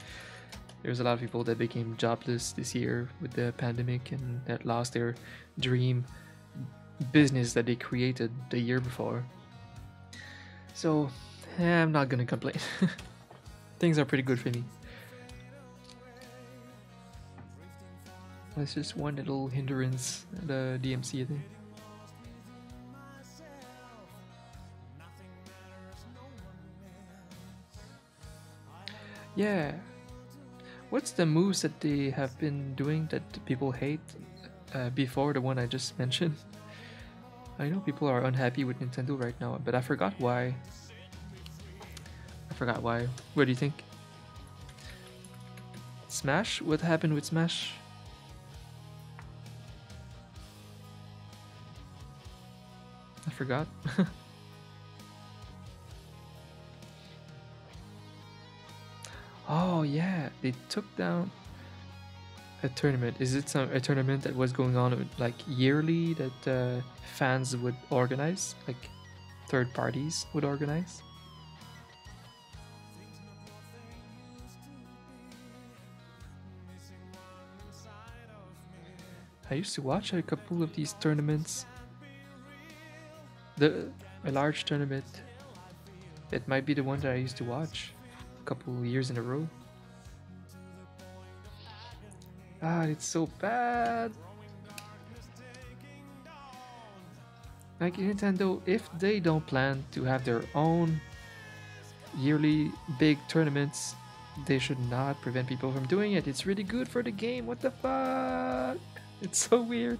There's a lot of people that became jobless this year with the pandemic and that lost their dream business that they created the year before. So eh, I'm not gonna complain. Things are pretty good for me. That's just one little hindrance, the D M C A thing. Yeah, what's the moves that they have been doing that people hate uh, before the one I just mentioned? I know people are unhappy with Nintendo right now, but I forgot why. I forgot why. What do you think? Smash? What happened with Smash? I forgot. Oh yeah, they took down a tournament. Is it some a tournament that was going on like yearly that uh, fans would organize, like third parties would organize? I used to watch a couple of these tournaments. The a large tournament. It might be the one that I used to watch. Couple years in a row. Ah, it's so bad. Like Nintendo, if they don't plan to have their own yearly big tournaments, they should not prevent people from doing it. It's really good for the game. What the fuck? It's so weird.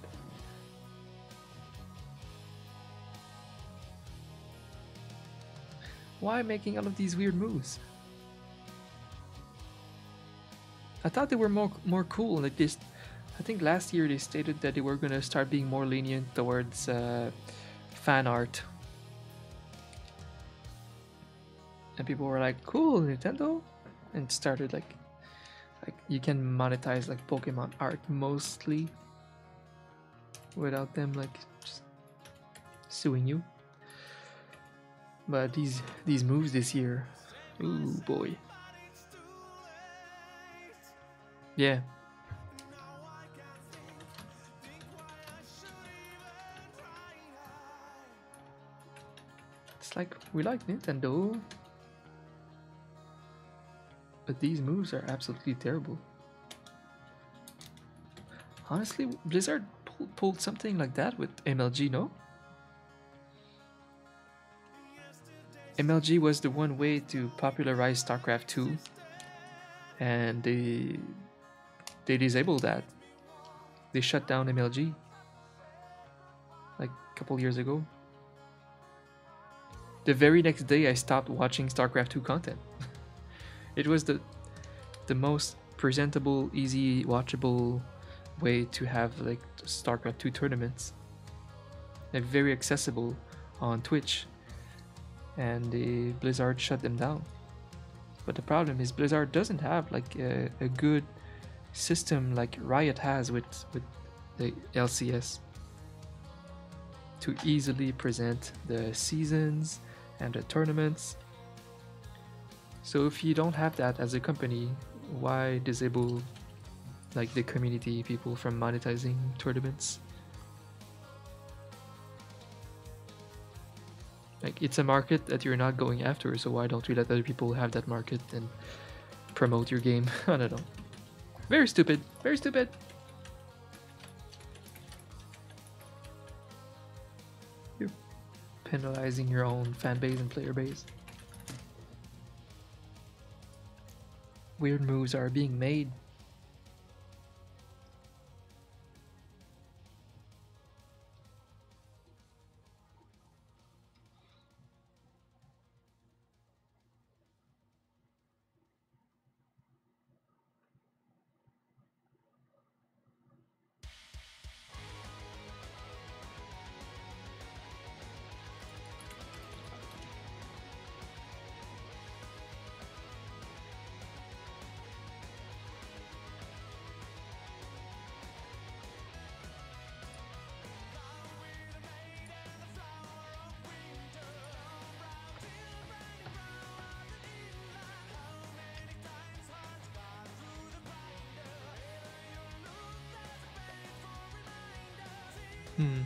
Why making all of these weird moves? I thought they were more more cool. Like this, I think last year they stated that they were gonna start being more lenient towards uh, fan art, and people were like, "Cool, Nintendo," and started like, like you can monetize like Pokemon art mostly without them like just suing you. But these these moves this year, ooh boy. Yeah. It's like, we like Nintendo. But these moves are absolutely terrible. Honestly, Blizzard pull, pulled something like that with M L G, no? M L G was the one way to popularize StarCraft two. And they... They disabled that. They shut down M L G like a couple years ago. The very next day I stopped watching StarCraft two content. It was the the most presentable, easy, watchable way to have like StarCraft two tournaments. They're very accessible on Twitch, and the Blizzard shut them down. But the problem is Blizzard doesn't have like a, a good system like Riot has with, with the L C S to easily present the seasons and the tournaments. So if you don't have that as a company, why disable like the community people from monetizing tournaments? Like, it's a market that you're not going after, so why don't you let other people have that market and promote your game? I don't know. Very stupid. Very stupid. You're penalizing your own fan base and player base. Weird moves are being made. Hmm.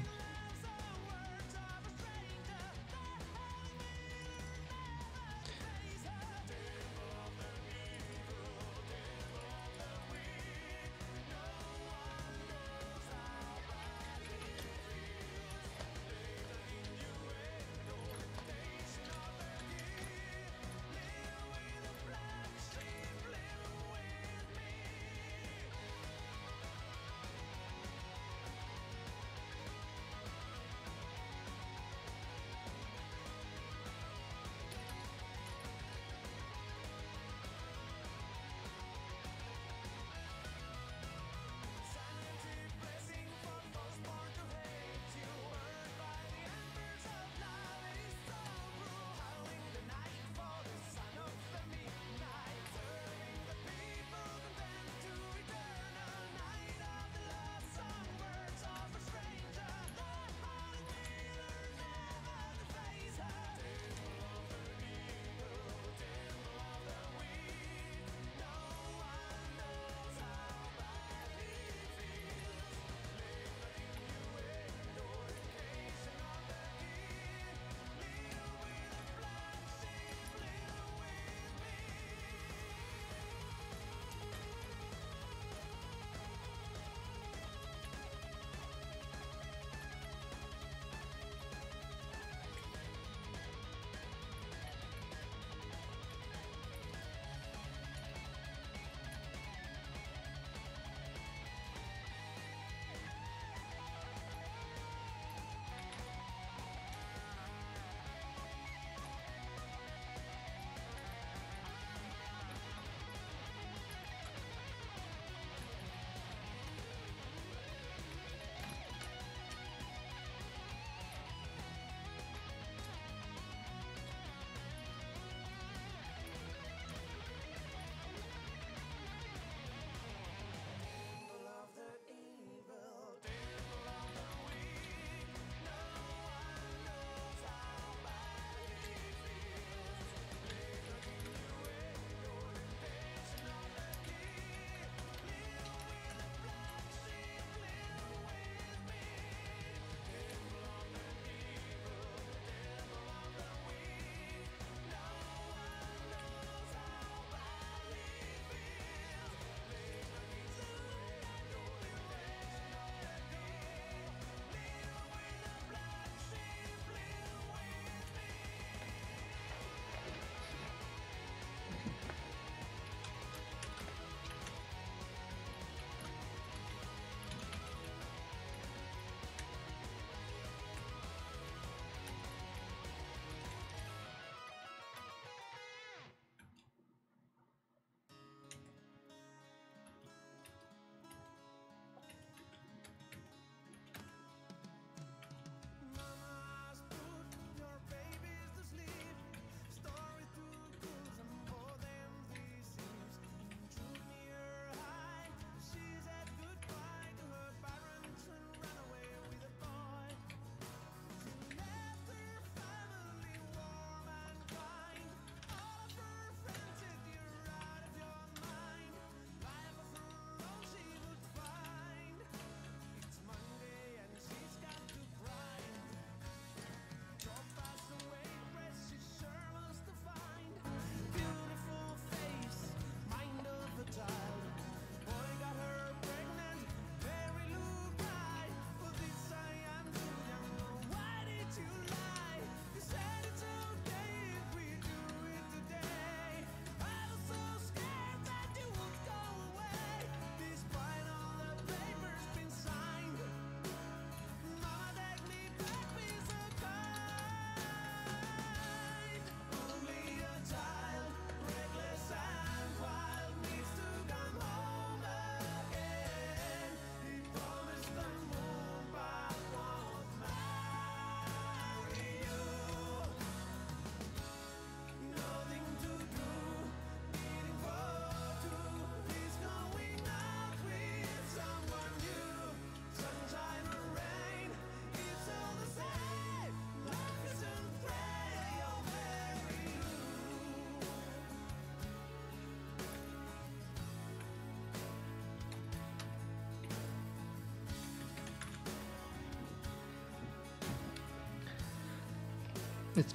It's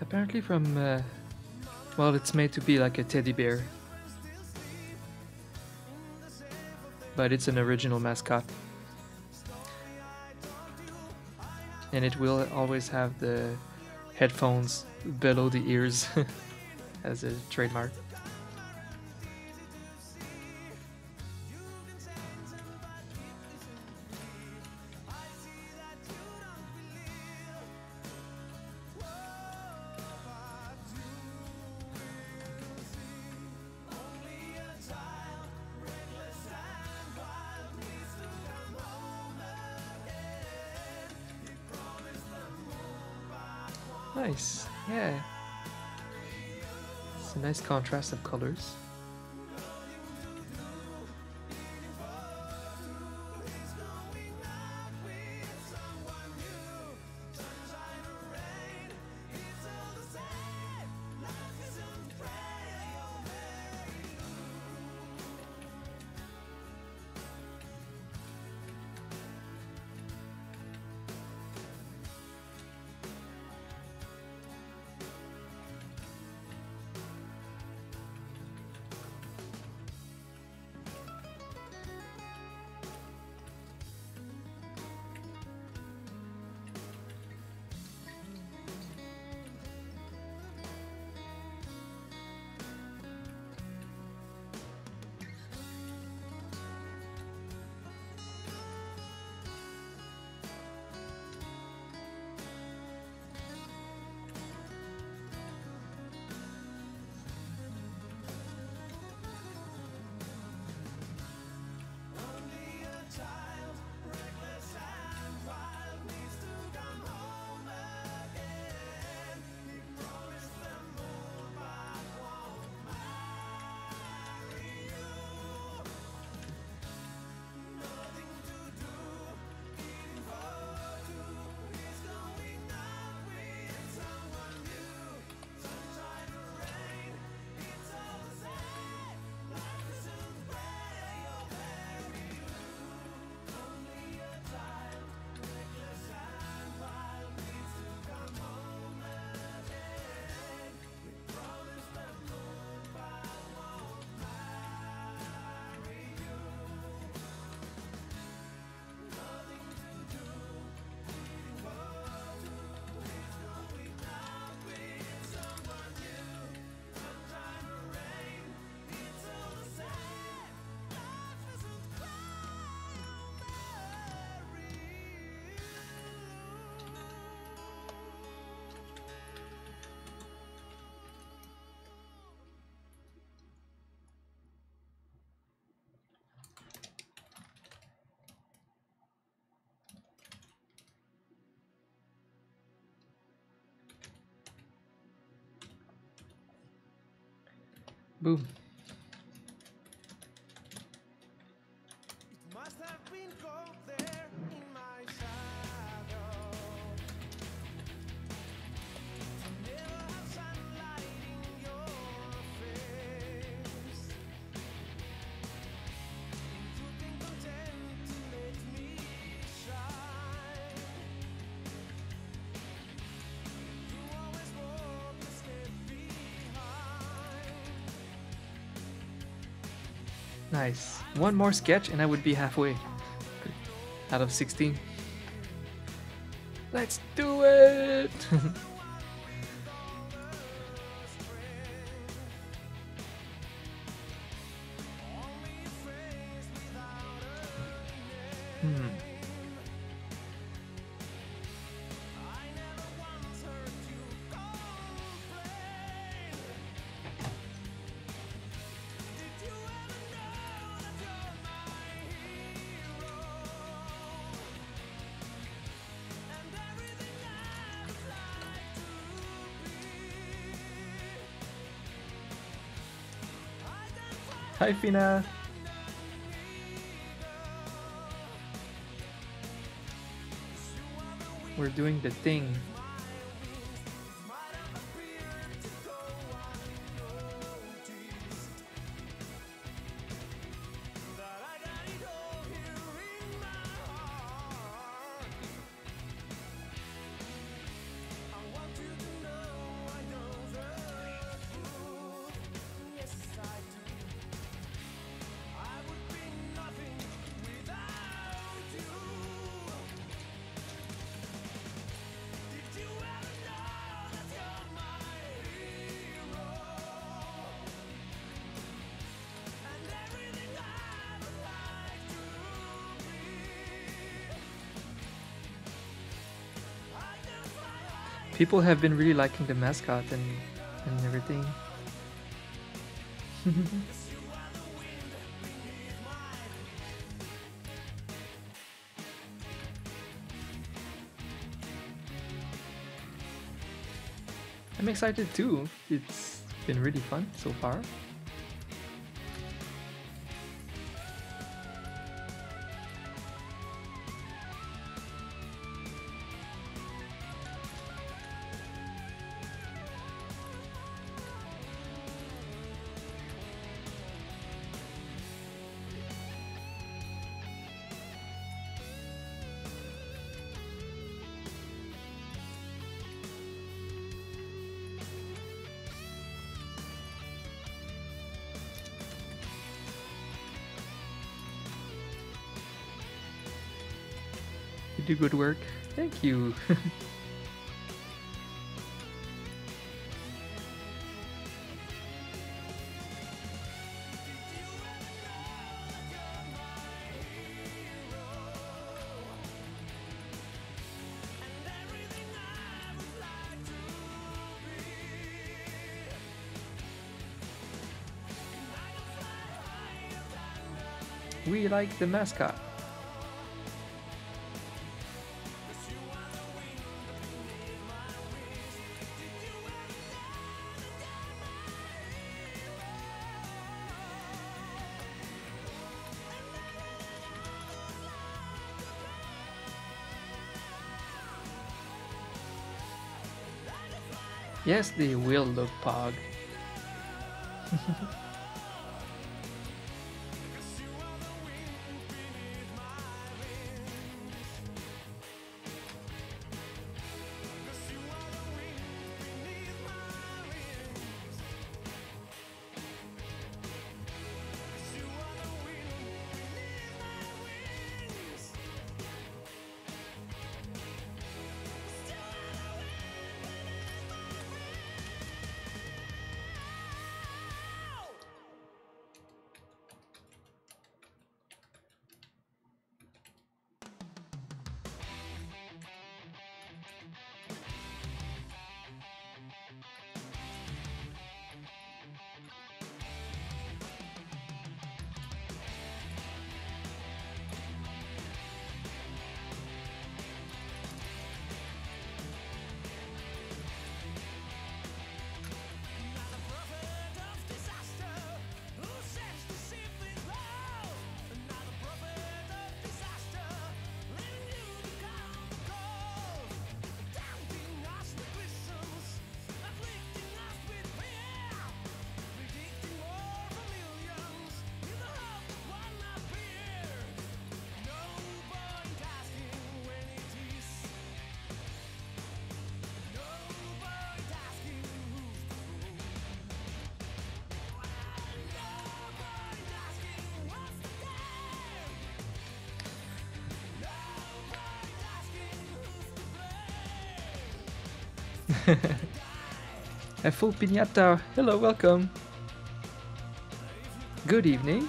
apparently from, uh, well, it's made to be like a teddy bear. But it's an original mascot. And it will always have the headphones below the ears as a trademark. Nice, yeah. It's a nice contrast of colors. Boom. It must have been cold there in my shadow. Never have sunlight in your face. You've been content to let me shine. You always walk a step behind. Nice. One more sketch and I would be halfway. Out of sixteen. Let's do it! hmm. Hi, Fina. We're doing the thing. people have been really liking the mascot and, and everything. I'm excited too. It's been really fun so far. Do good work. Thank you. We like the mascot. Yes, they will look pog. A full piñata. Hello, welcome. Good evening.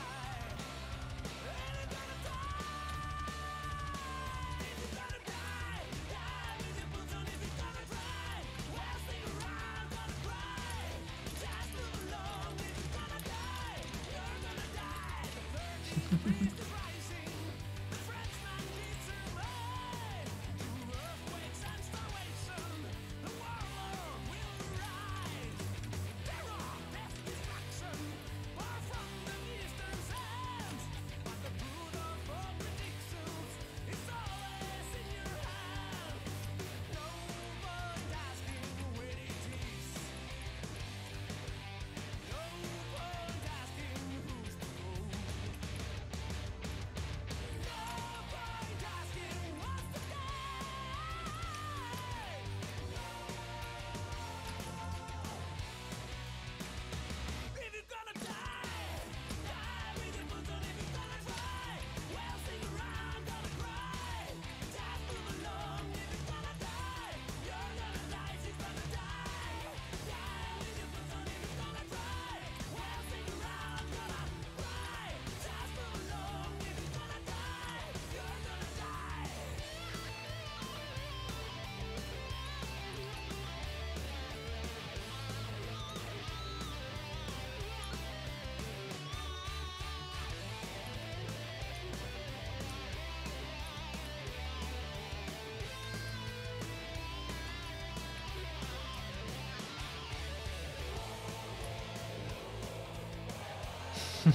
I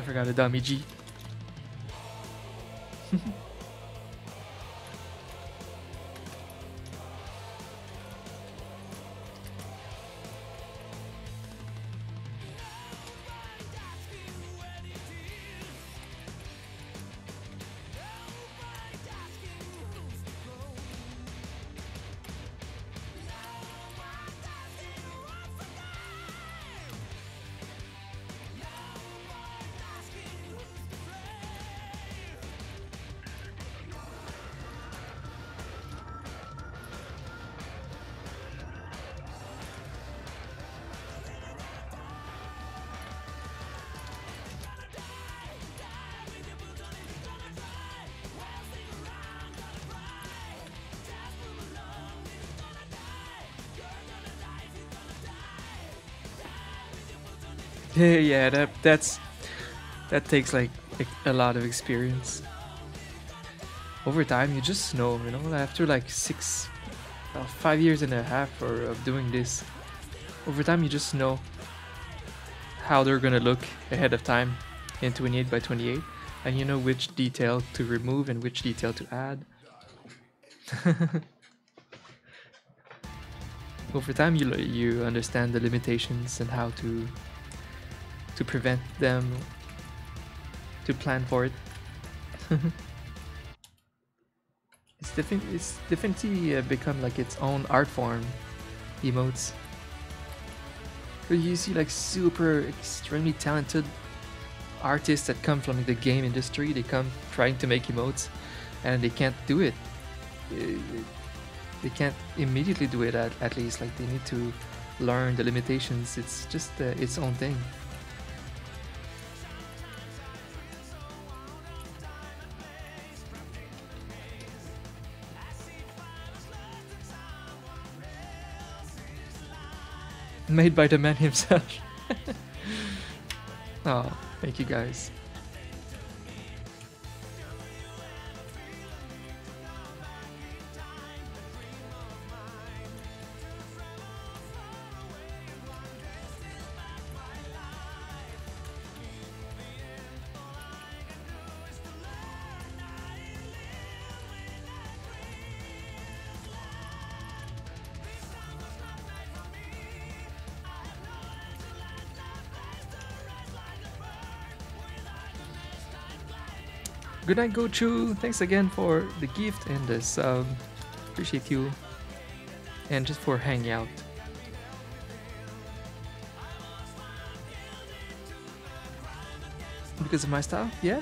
forgot a dummy G. Yeah, that that's that takes like a lot of experience. Over time, you just know, you know. After like six, uh, five years and a half or of doing this, over time you just know how they're gonna look ahead of time in twenty-eight by twenty-eight, and you know which detail to remove and which detail to add. Over time, you you understand the limitations and how to. to prevent them, to plan for it. It's definitely it's definitely uh, become like its own art form, emotes. But you see like super extremely talented artists that come from the game industry. They come trying to make emotes and they can't do it. They can't immediately do it, at, at least like they need to learn the limitations. It's just uh, its own thing. Made by the man himself. Oh, thank you guys. Good night, Gochu. Thanks again for the gift and the sub. Appreciate you. And just for hanging out. Because of my style? Yeah.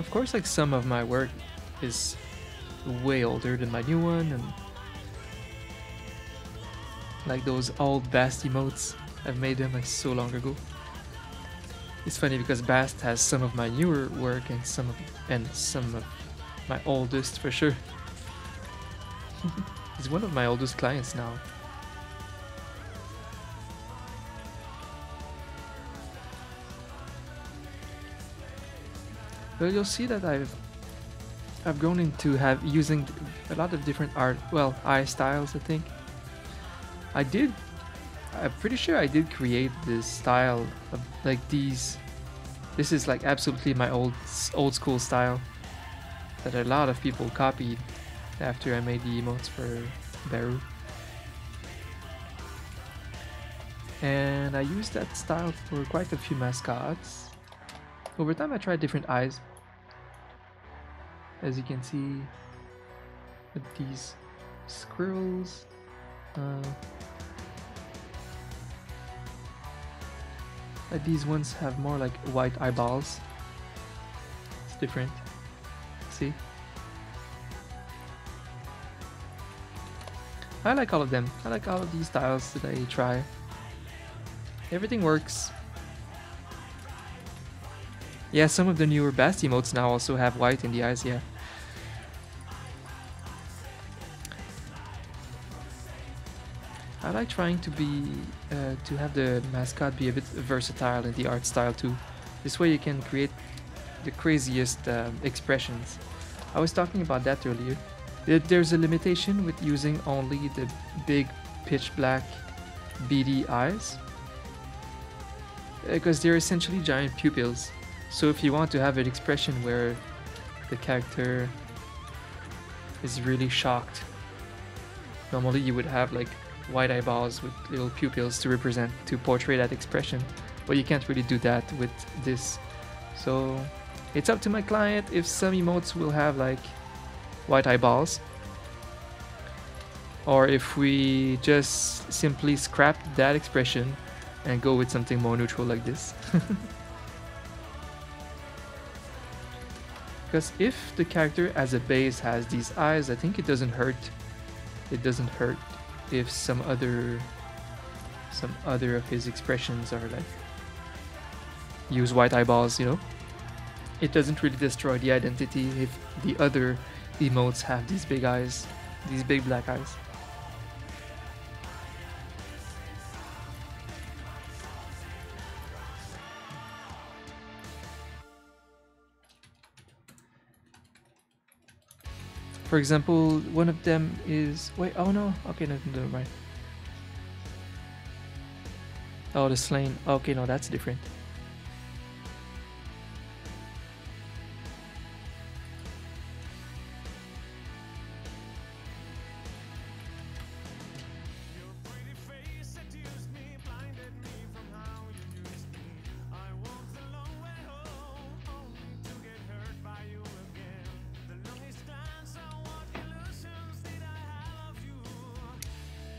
Of course, like some of my work is way older than my new one, and like those old Bast emotes, I've made them like so long ago. It's funny because Bast has some of my newer work and some of, and some of my oldest for sure. He's one of my oldest clients now. But you'll see that I've I've grown into have using a lot of different art, well, eye styles I think. I did. I'm pretty sure I did create this style of like these. This is like absolutely my old old school style that a lot of people copied after I made the emotes for Baru. And I used that style for quite a few mascots. Over time I tried different eyes. As you can see with these squirrels. Uh, These ones have more like white eyeballs. It's different. See? I like all of them. I like all of these styles that I try. Everything works. Yeah, some of the newer Bast emotes now also have white in the eyes, yeah. I like trying to be, uh, to have the mascot be a bit versatile in the art style too. This way you can create the craziest uh, expressions. I was talking about that earlier. There's a limitation with using only the big pitch black beady eyes, because they're essentially giant pupils. So if you want to have an expression where the character is really shocked, normally you would have like wide eyeballs with little pupils to represent, to portray that expression, but you can't really do that with this. So it's up to my client if some emotes will have like white eyeballs, or if we just simply scrap that expression and go with something more neutral like this. Because if the character as a base has these eyes, I think it doesn't hurt. It doesn't hurt if some other, some other of his expressions are like, use white eyeballs, you know? It doesn't really destroy the identity if the other emotes have these big eyes, these big black eyes. For example, one of them is... Wait, oh no, okay, no, no, right. Oh, the slain, okay, no, that's different.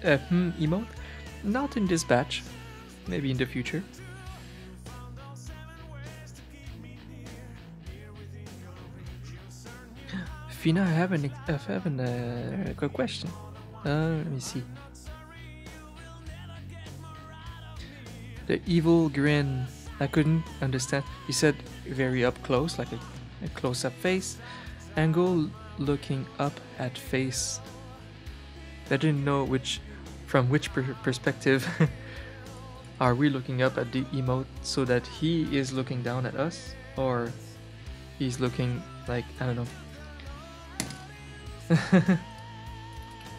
Uh, hmm, emote? Not in this batch, maybe in the future. Fina, I have an, I have an, uh, good question. Uh, let me see. The evil grin, I couldn't understand. You said very up close, like a, a close-up face. Angle looking up at face. I didn't know which... From which per perspective are we looking up at the emote, so that he is looking down at us, or he's looking like, I don't know.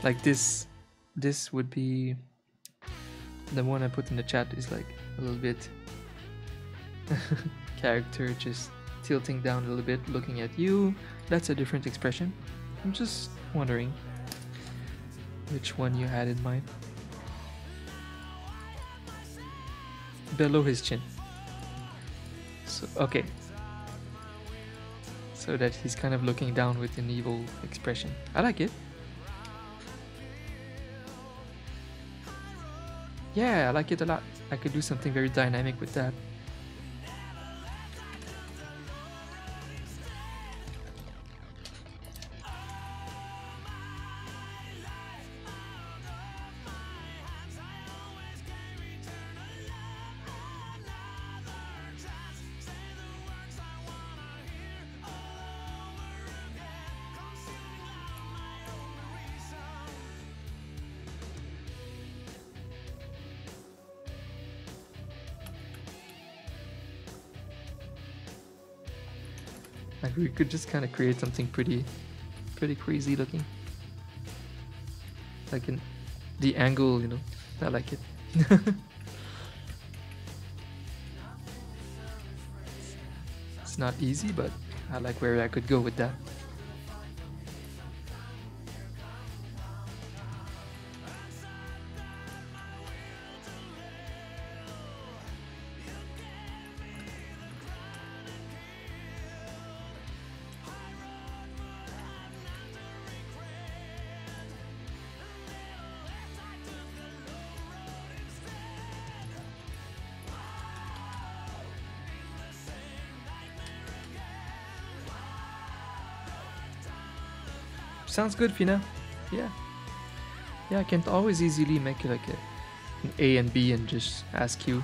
Like this, this would be the one I put in the chat, is like a little bit character just tilting down a little bit, looking at you. That's a different expression. I'm just wondering which one you had in mind. Below his chin. So, okay. So that he's kind of looking down with an evil expression. I like it. Yeah, I like it a lot. I could do something very dynamic with that. We could just kind of create something pretty, pretty crazy looking. Like in the angle, you know, I like it. It's not easy, but I like where I could go with that. Sounds good, Fina. Yeah. Yeah, I can always easily make it like a, an A and B and just ask you.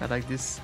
I like this.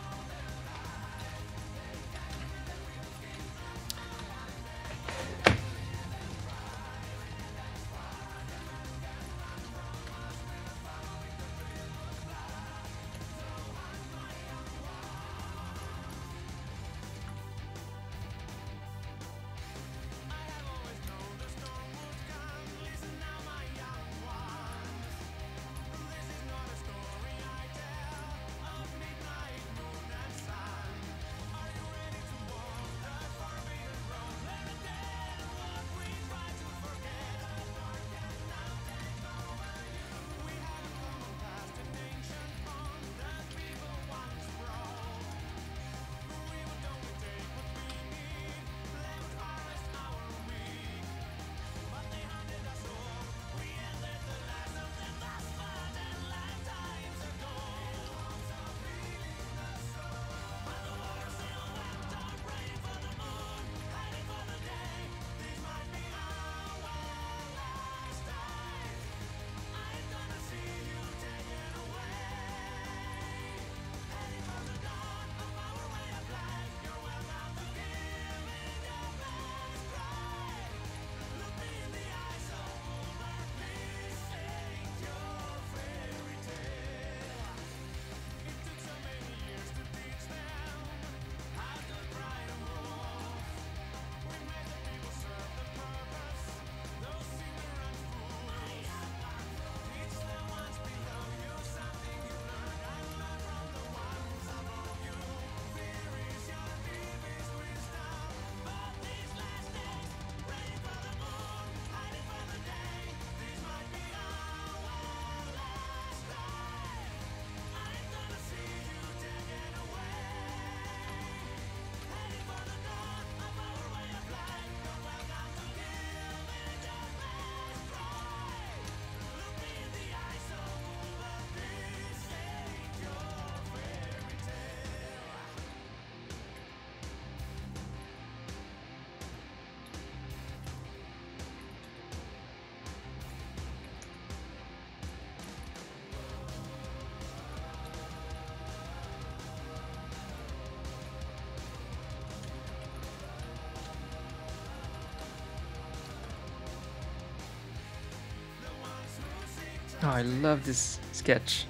Oh, I love this sketch.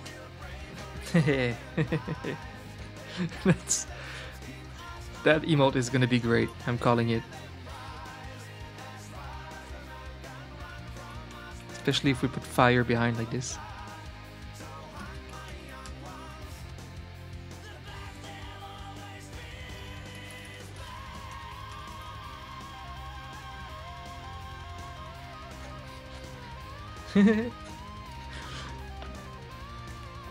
That's, that emote is gonna be great. I'm calling it. Especially if we put fire behind like this.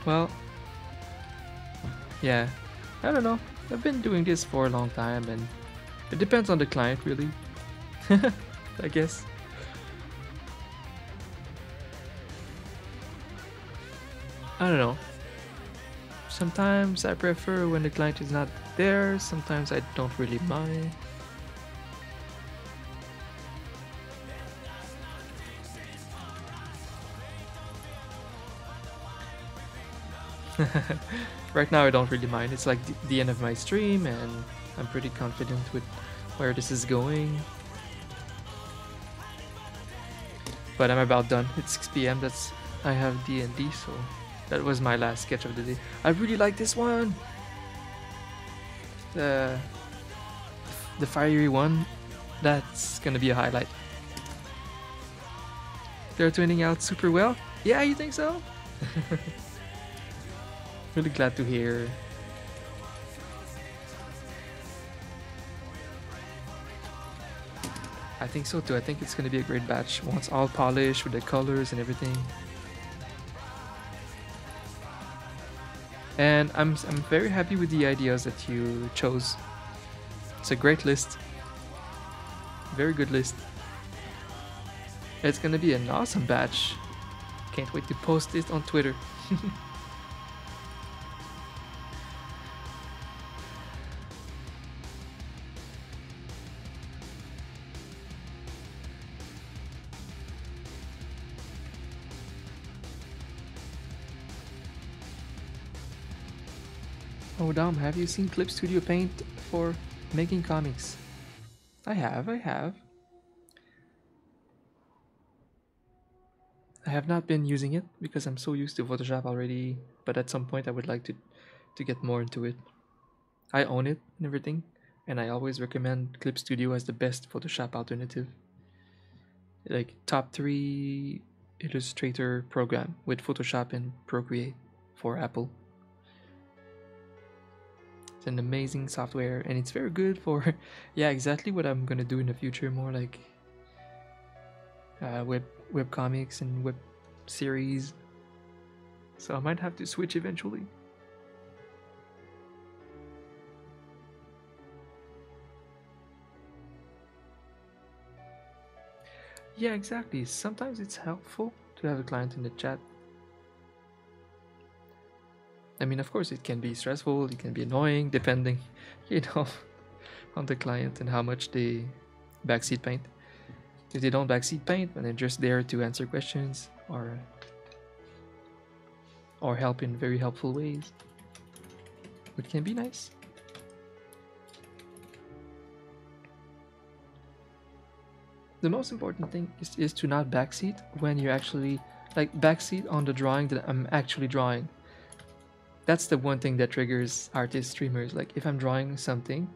Well, yeah, I don't know, I've been doing this for a long time and it depends on the client really, I guess. I don't know, sometimes I prefer when the client is not there, sometimes I don't really mind. Right now I don't really mind, it's like the end of my stream and I'm pretty confident with where this is going. But I'm about done, it's six P M, that's, I have D and D, so that was my last sketch of the day. I really like this one! The, the fiery one, that's gonna be a highlight. They're turning out super well? Yeah, you think so? Really glad to hear. I think so too. I think it's gonna be a great batch once all polished with the colors and everything. And I'm I'm very happy with the ideas that you chose. It's a great list. Very good list. It's gonna be an awesome batch. Can't wait to post it on Twitter. Oh damn, have you seen Clip Studio Paint for making comics? I have, I have. I have not been using it because I'm so used to Photoshop already, but at some point I would like to, to get more into it. I own it and everything, and I always recommend Clip Studio as the best Photoshop alternative. Like top three Illustrator program with Photoshop and Procreate for Apple. It's an amazing software, and it's very good for, yeah, exactly what I'm gonna do in the future, more like uh, web web comics and web series. So I might have to switch eventually. Yeah, exactly. Sometimes it's helpful to have a client in the chat. I mean, of course, it can be stressful, it can be annoying, depending, you know, on the client and how much they backseat paint. If they don't backseat paint, then they're just there to answer questions or, or help in very helpful ways, which can be nice. The most important thing is, is to not backseat when you're actually, like, backseat on the drawing that I'm actually drawing. That's the one thing that triggers artists, streamers. Like, if I'm drawing something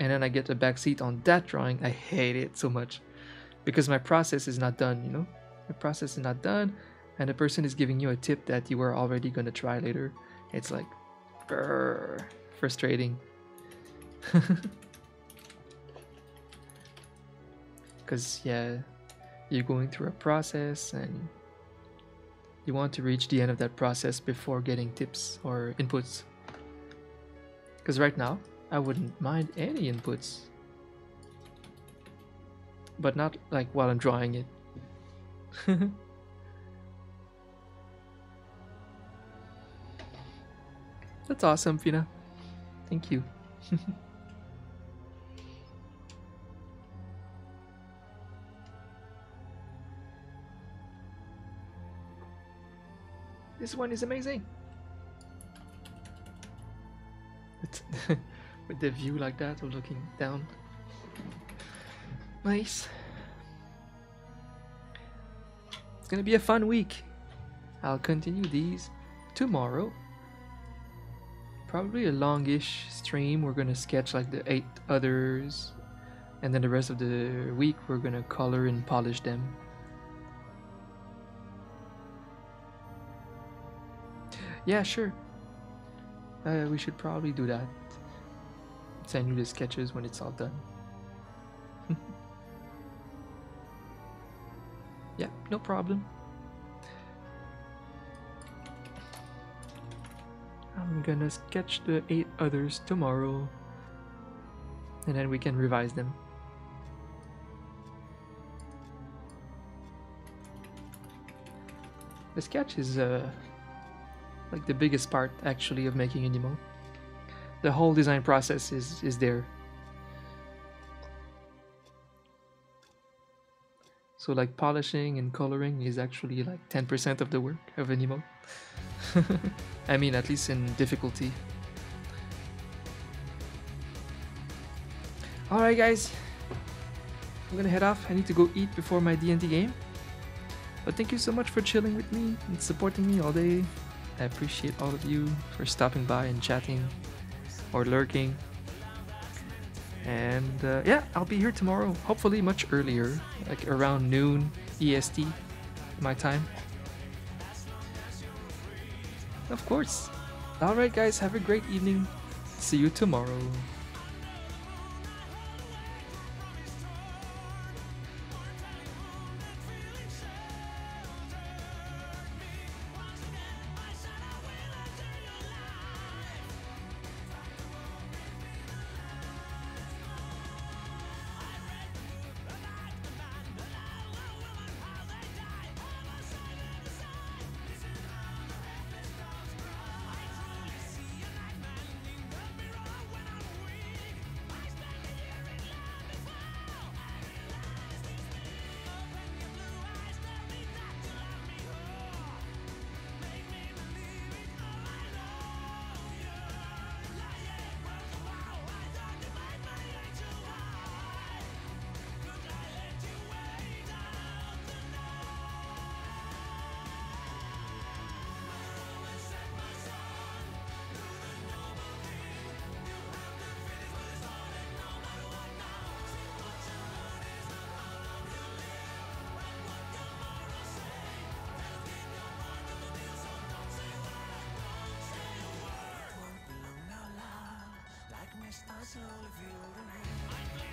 and then I get a backseat on that drawing, I hate it so much because my process is not done, you know? My process is not done, and the person is giving you a tip that you are already going to try later. It's like, brrr, frustrating. Because, yeah, you're going through a process and you want to reach the end of that process before getting tips or inputs. Because right now, I wouldn't mind any inputs. But not like while I'm drawing it. That's awesome, Fina. Thank you. This one is amazing. With the view like that, or looking down. Nice. It's gonna be a fun week. I'll continue these tomorrow. Probably a longish stream. We're gonna sketch like the eight others, and then the rest of the week we're gonna color and polish them. Yeah, sure. Uh, we should probably do that. Send you the sketches when it's all done. Yeah, no problem. I'm gonna sketch the eight others tomorrow, and then we can revise them. The sketch is uh like the biggest part actually of making an emote. The whole design process is, is there. So like polishing and coloring is actually like ten percent of the work of an emote. I mean, at least in difficulty. Alright guys, I'm gonna head off. I need to go eat before my D and D game. But thank you so much for chilling with me and supporting me all day. I appreciate all of you for stopping by and chatting or lurking, and uh, yeah, I'll be here tomorrow, hopefully much earlier, like around noon E S T my time, of course. Alright guys, have a great evening, see you tomorrow. estás olvidando.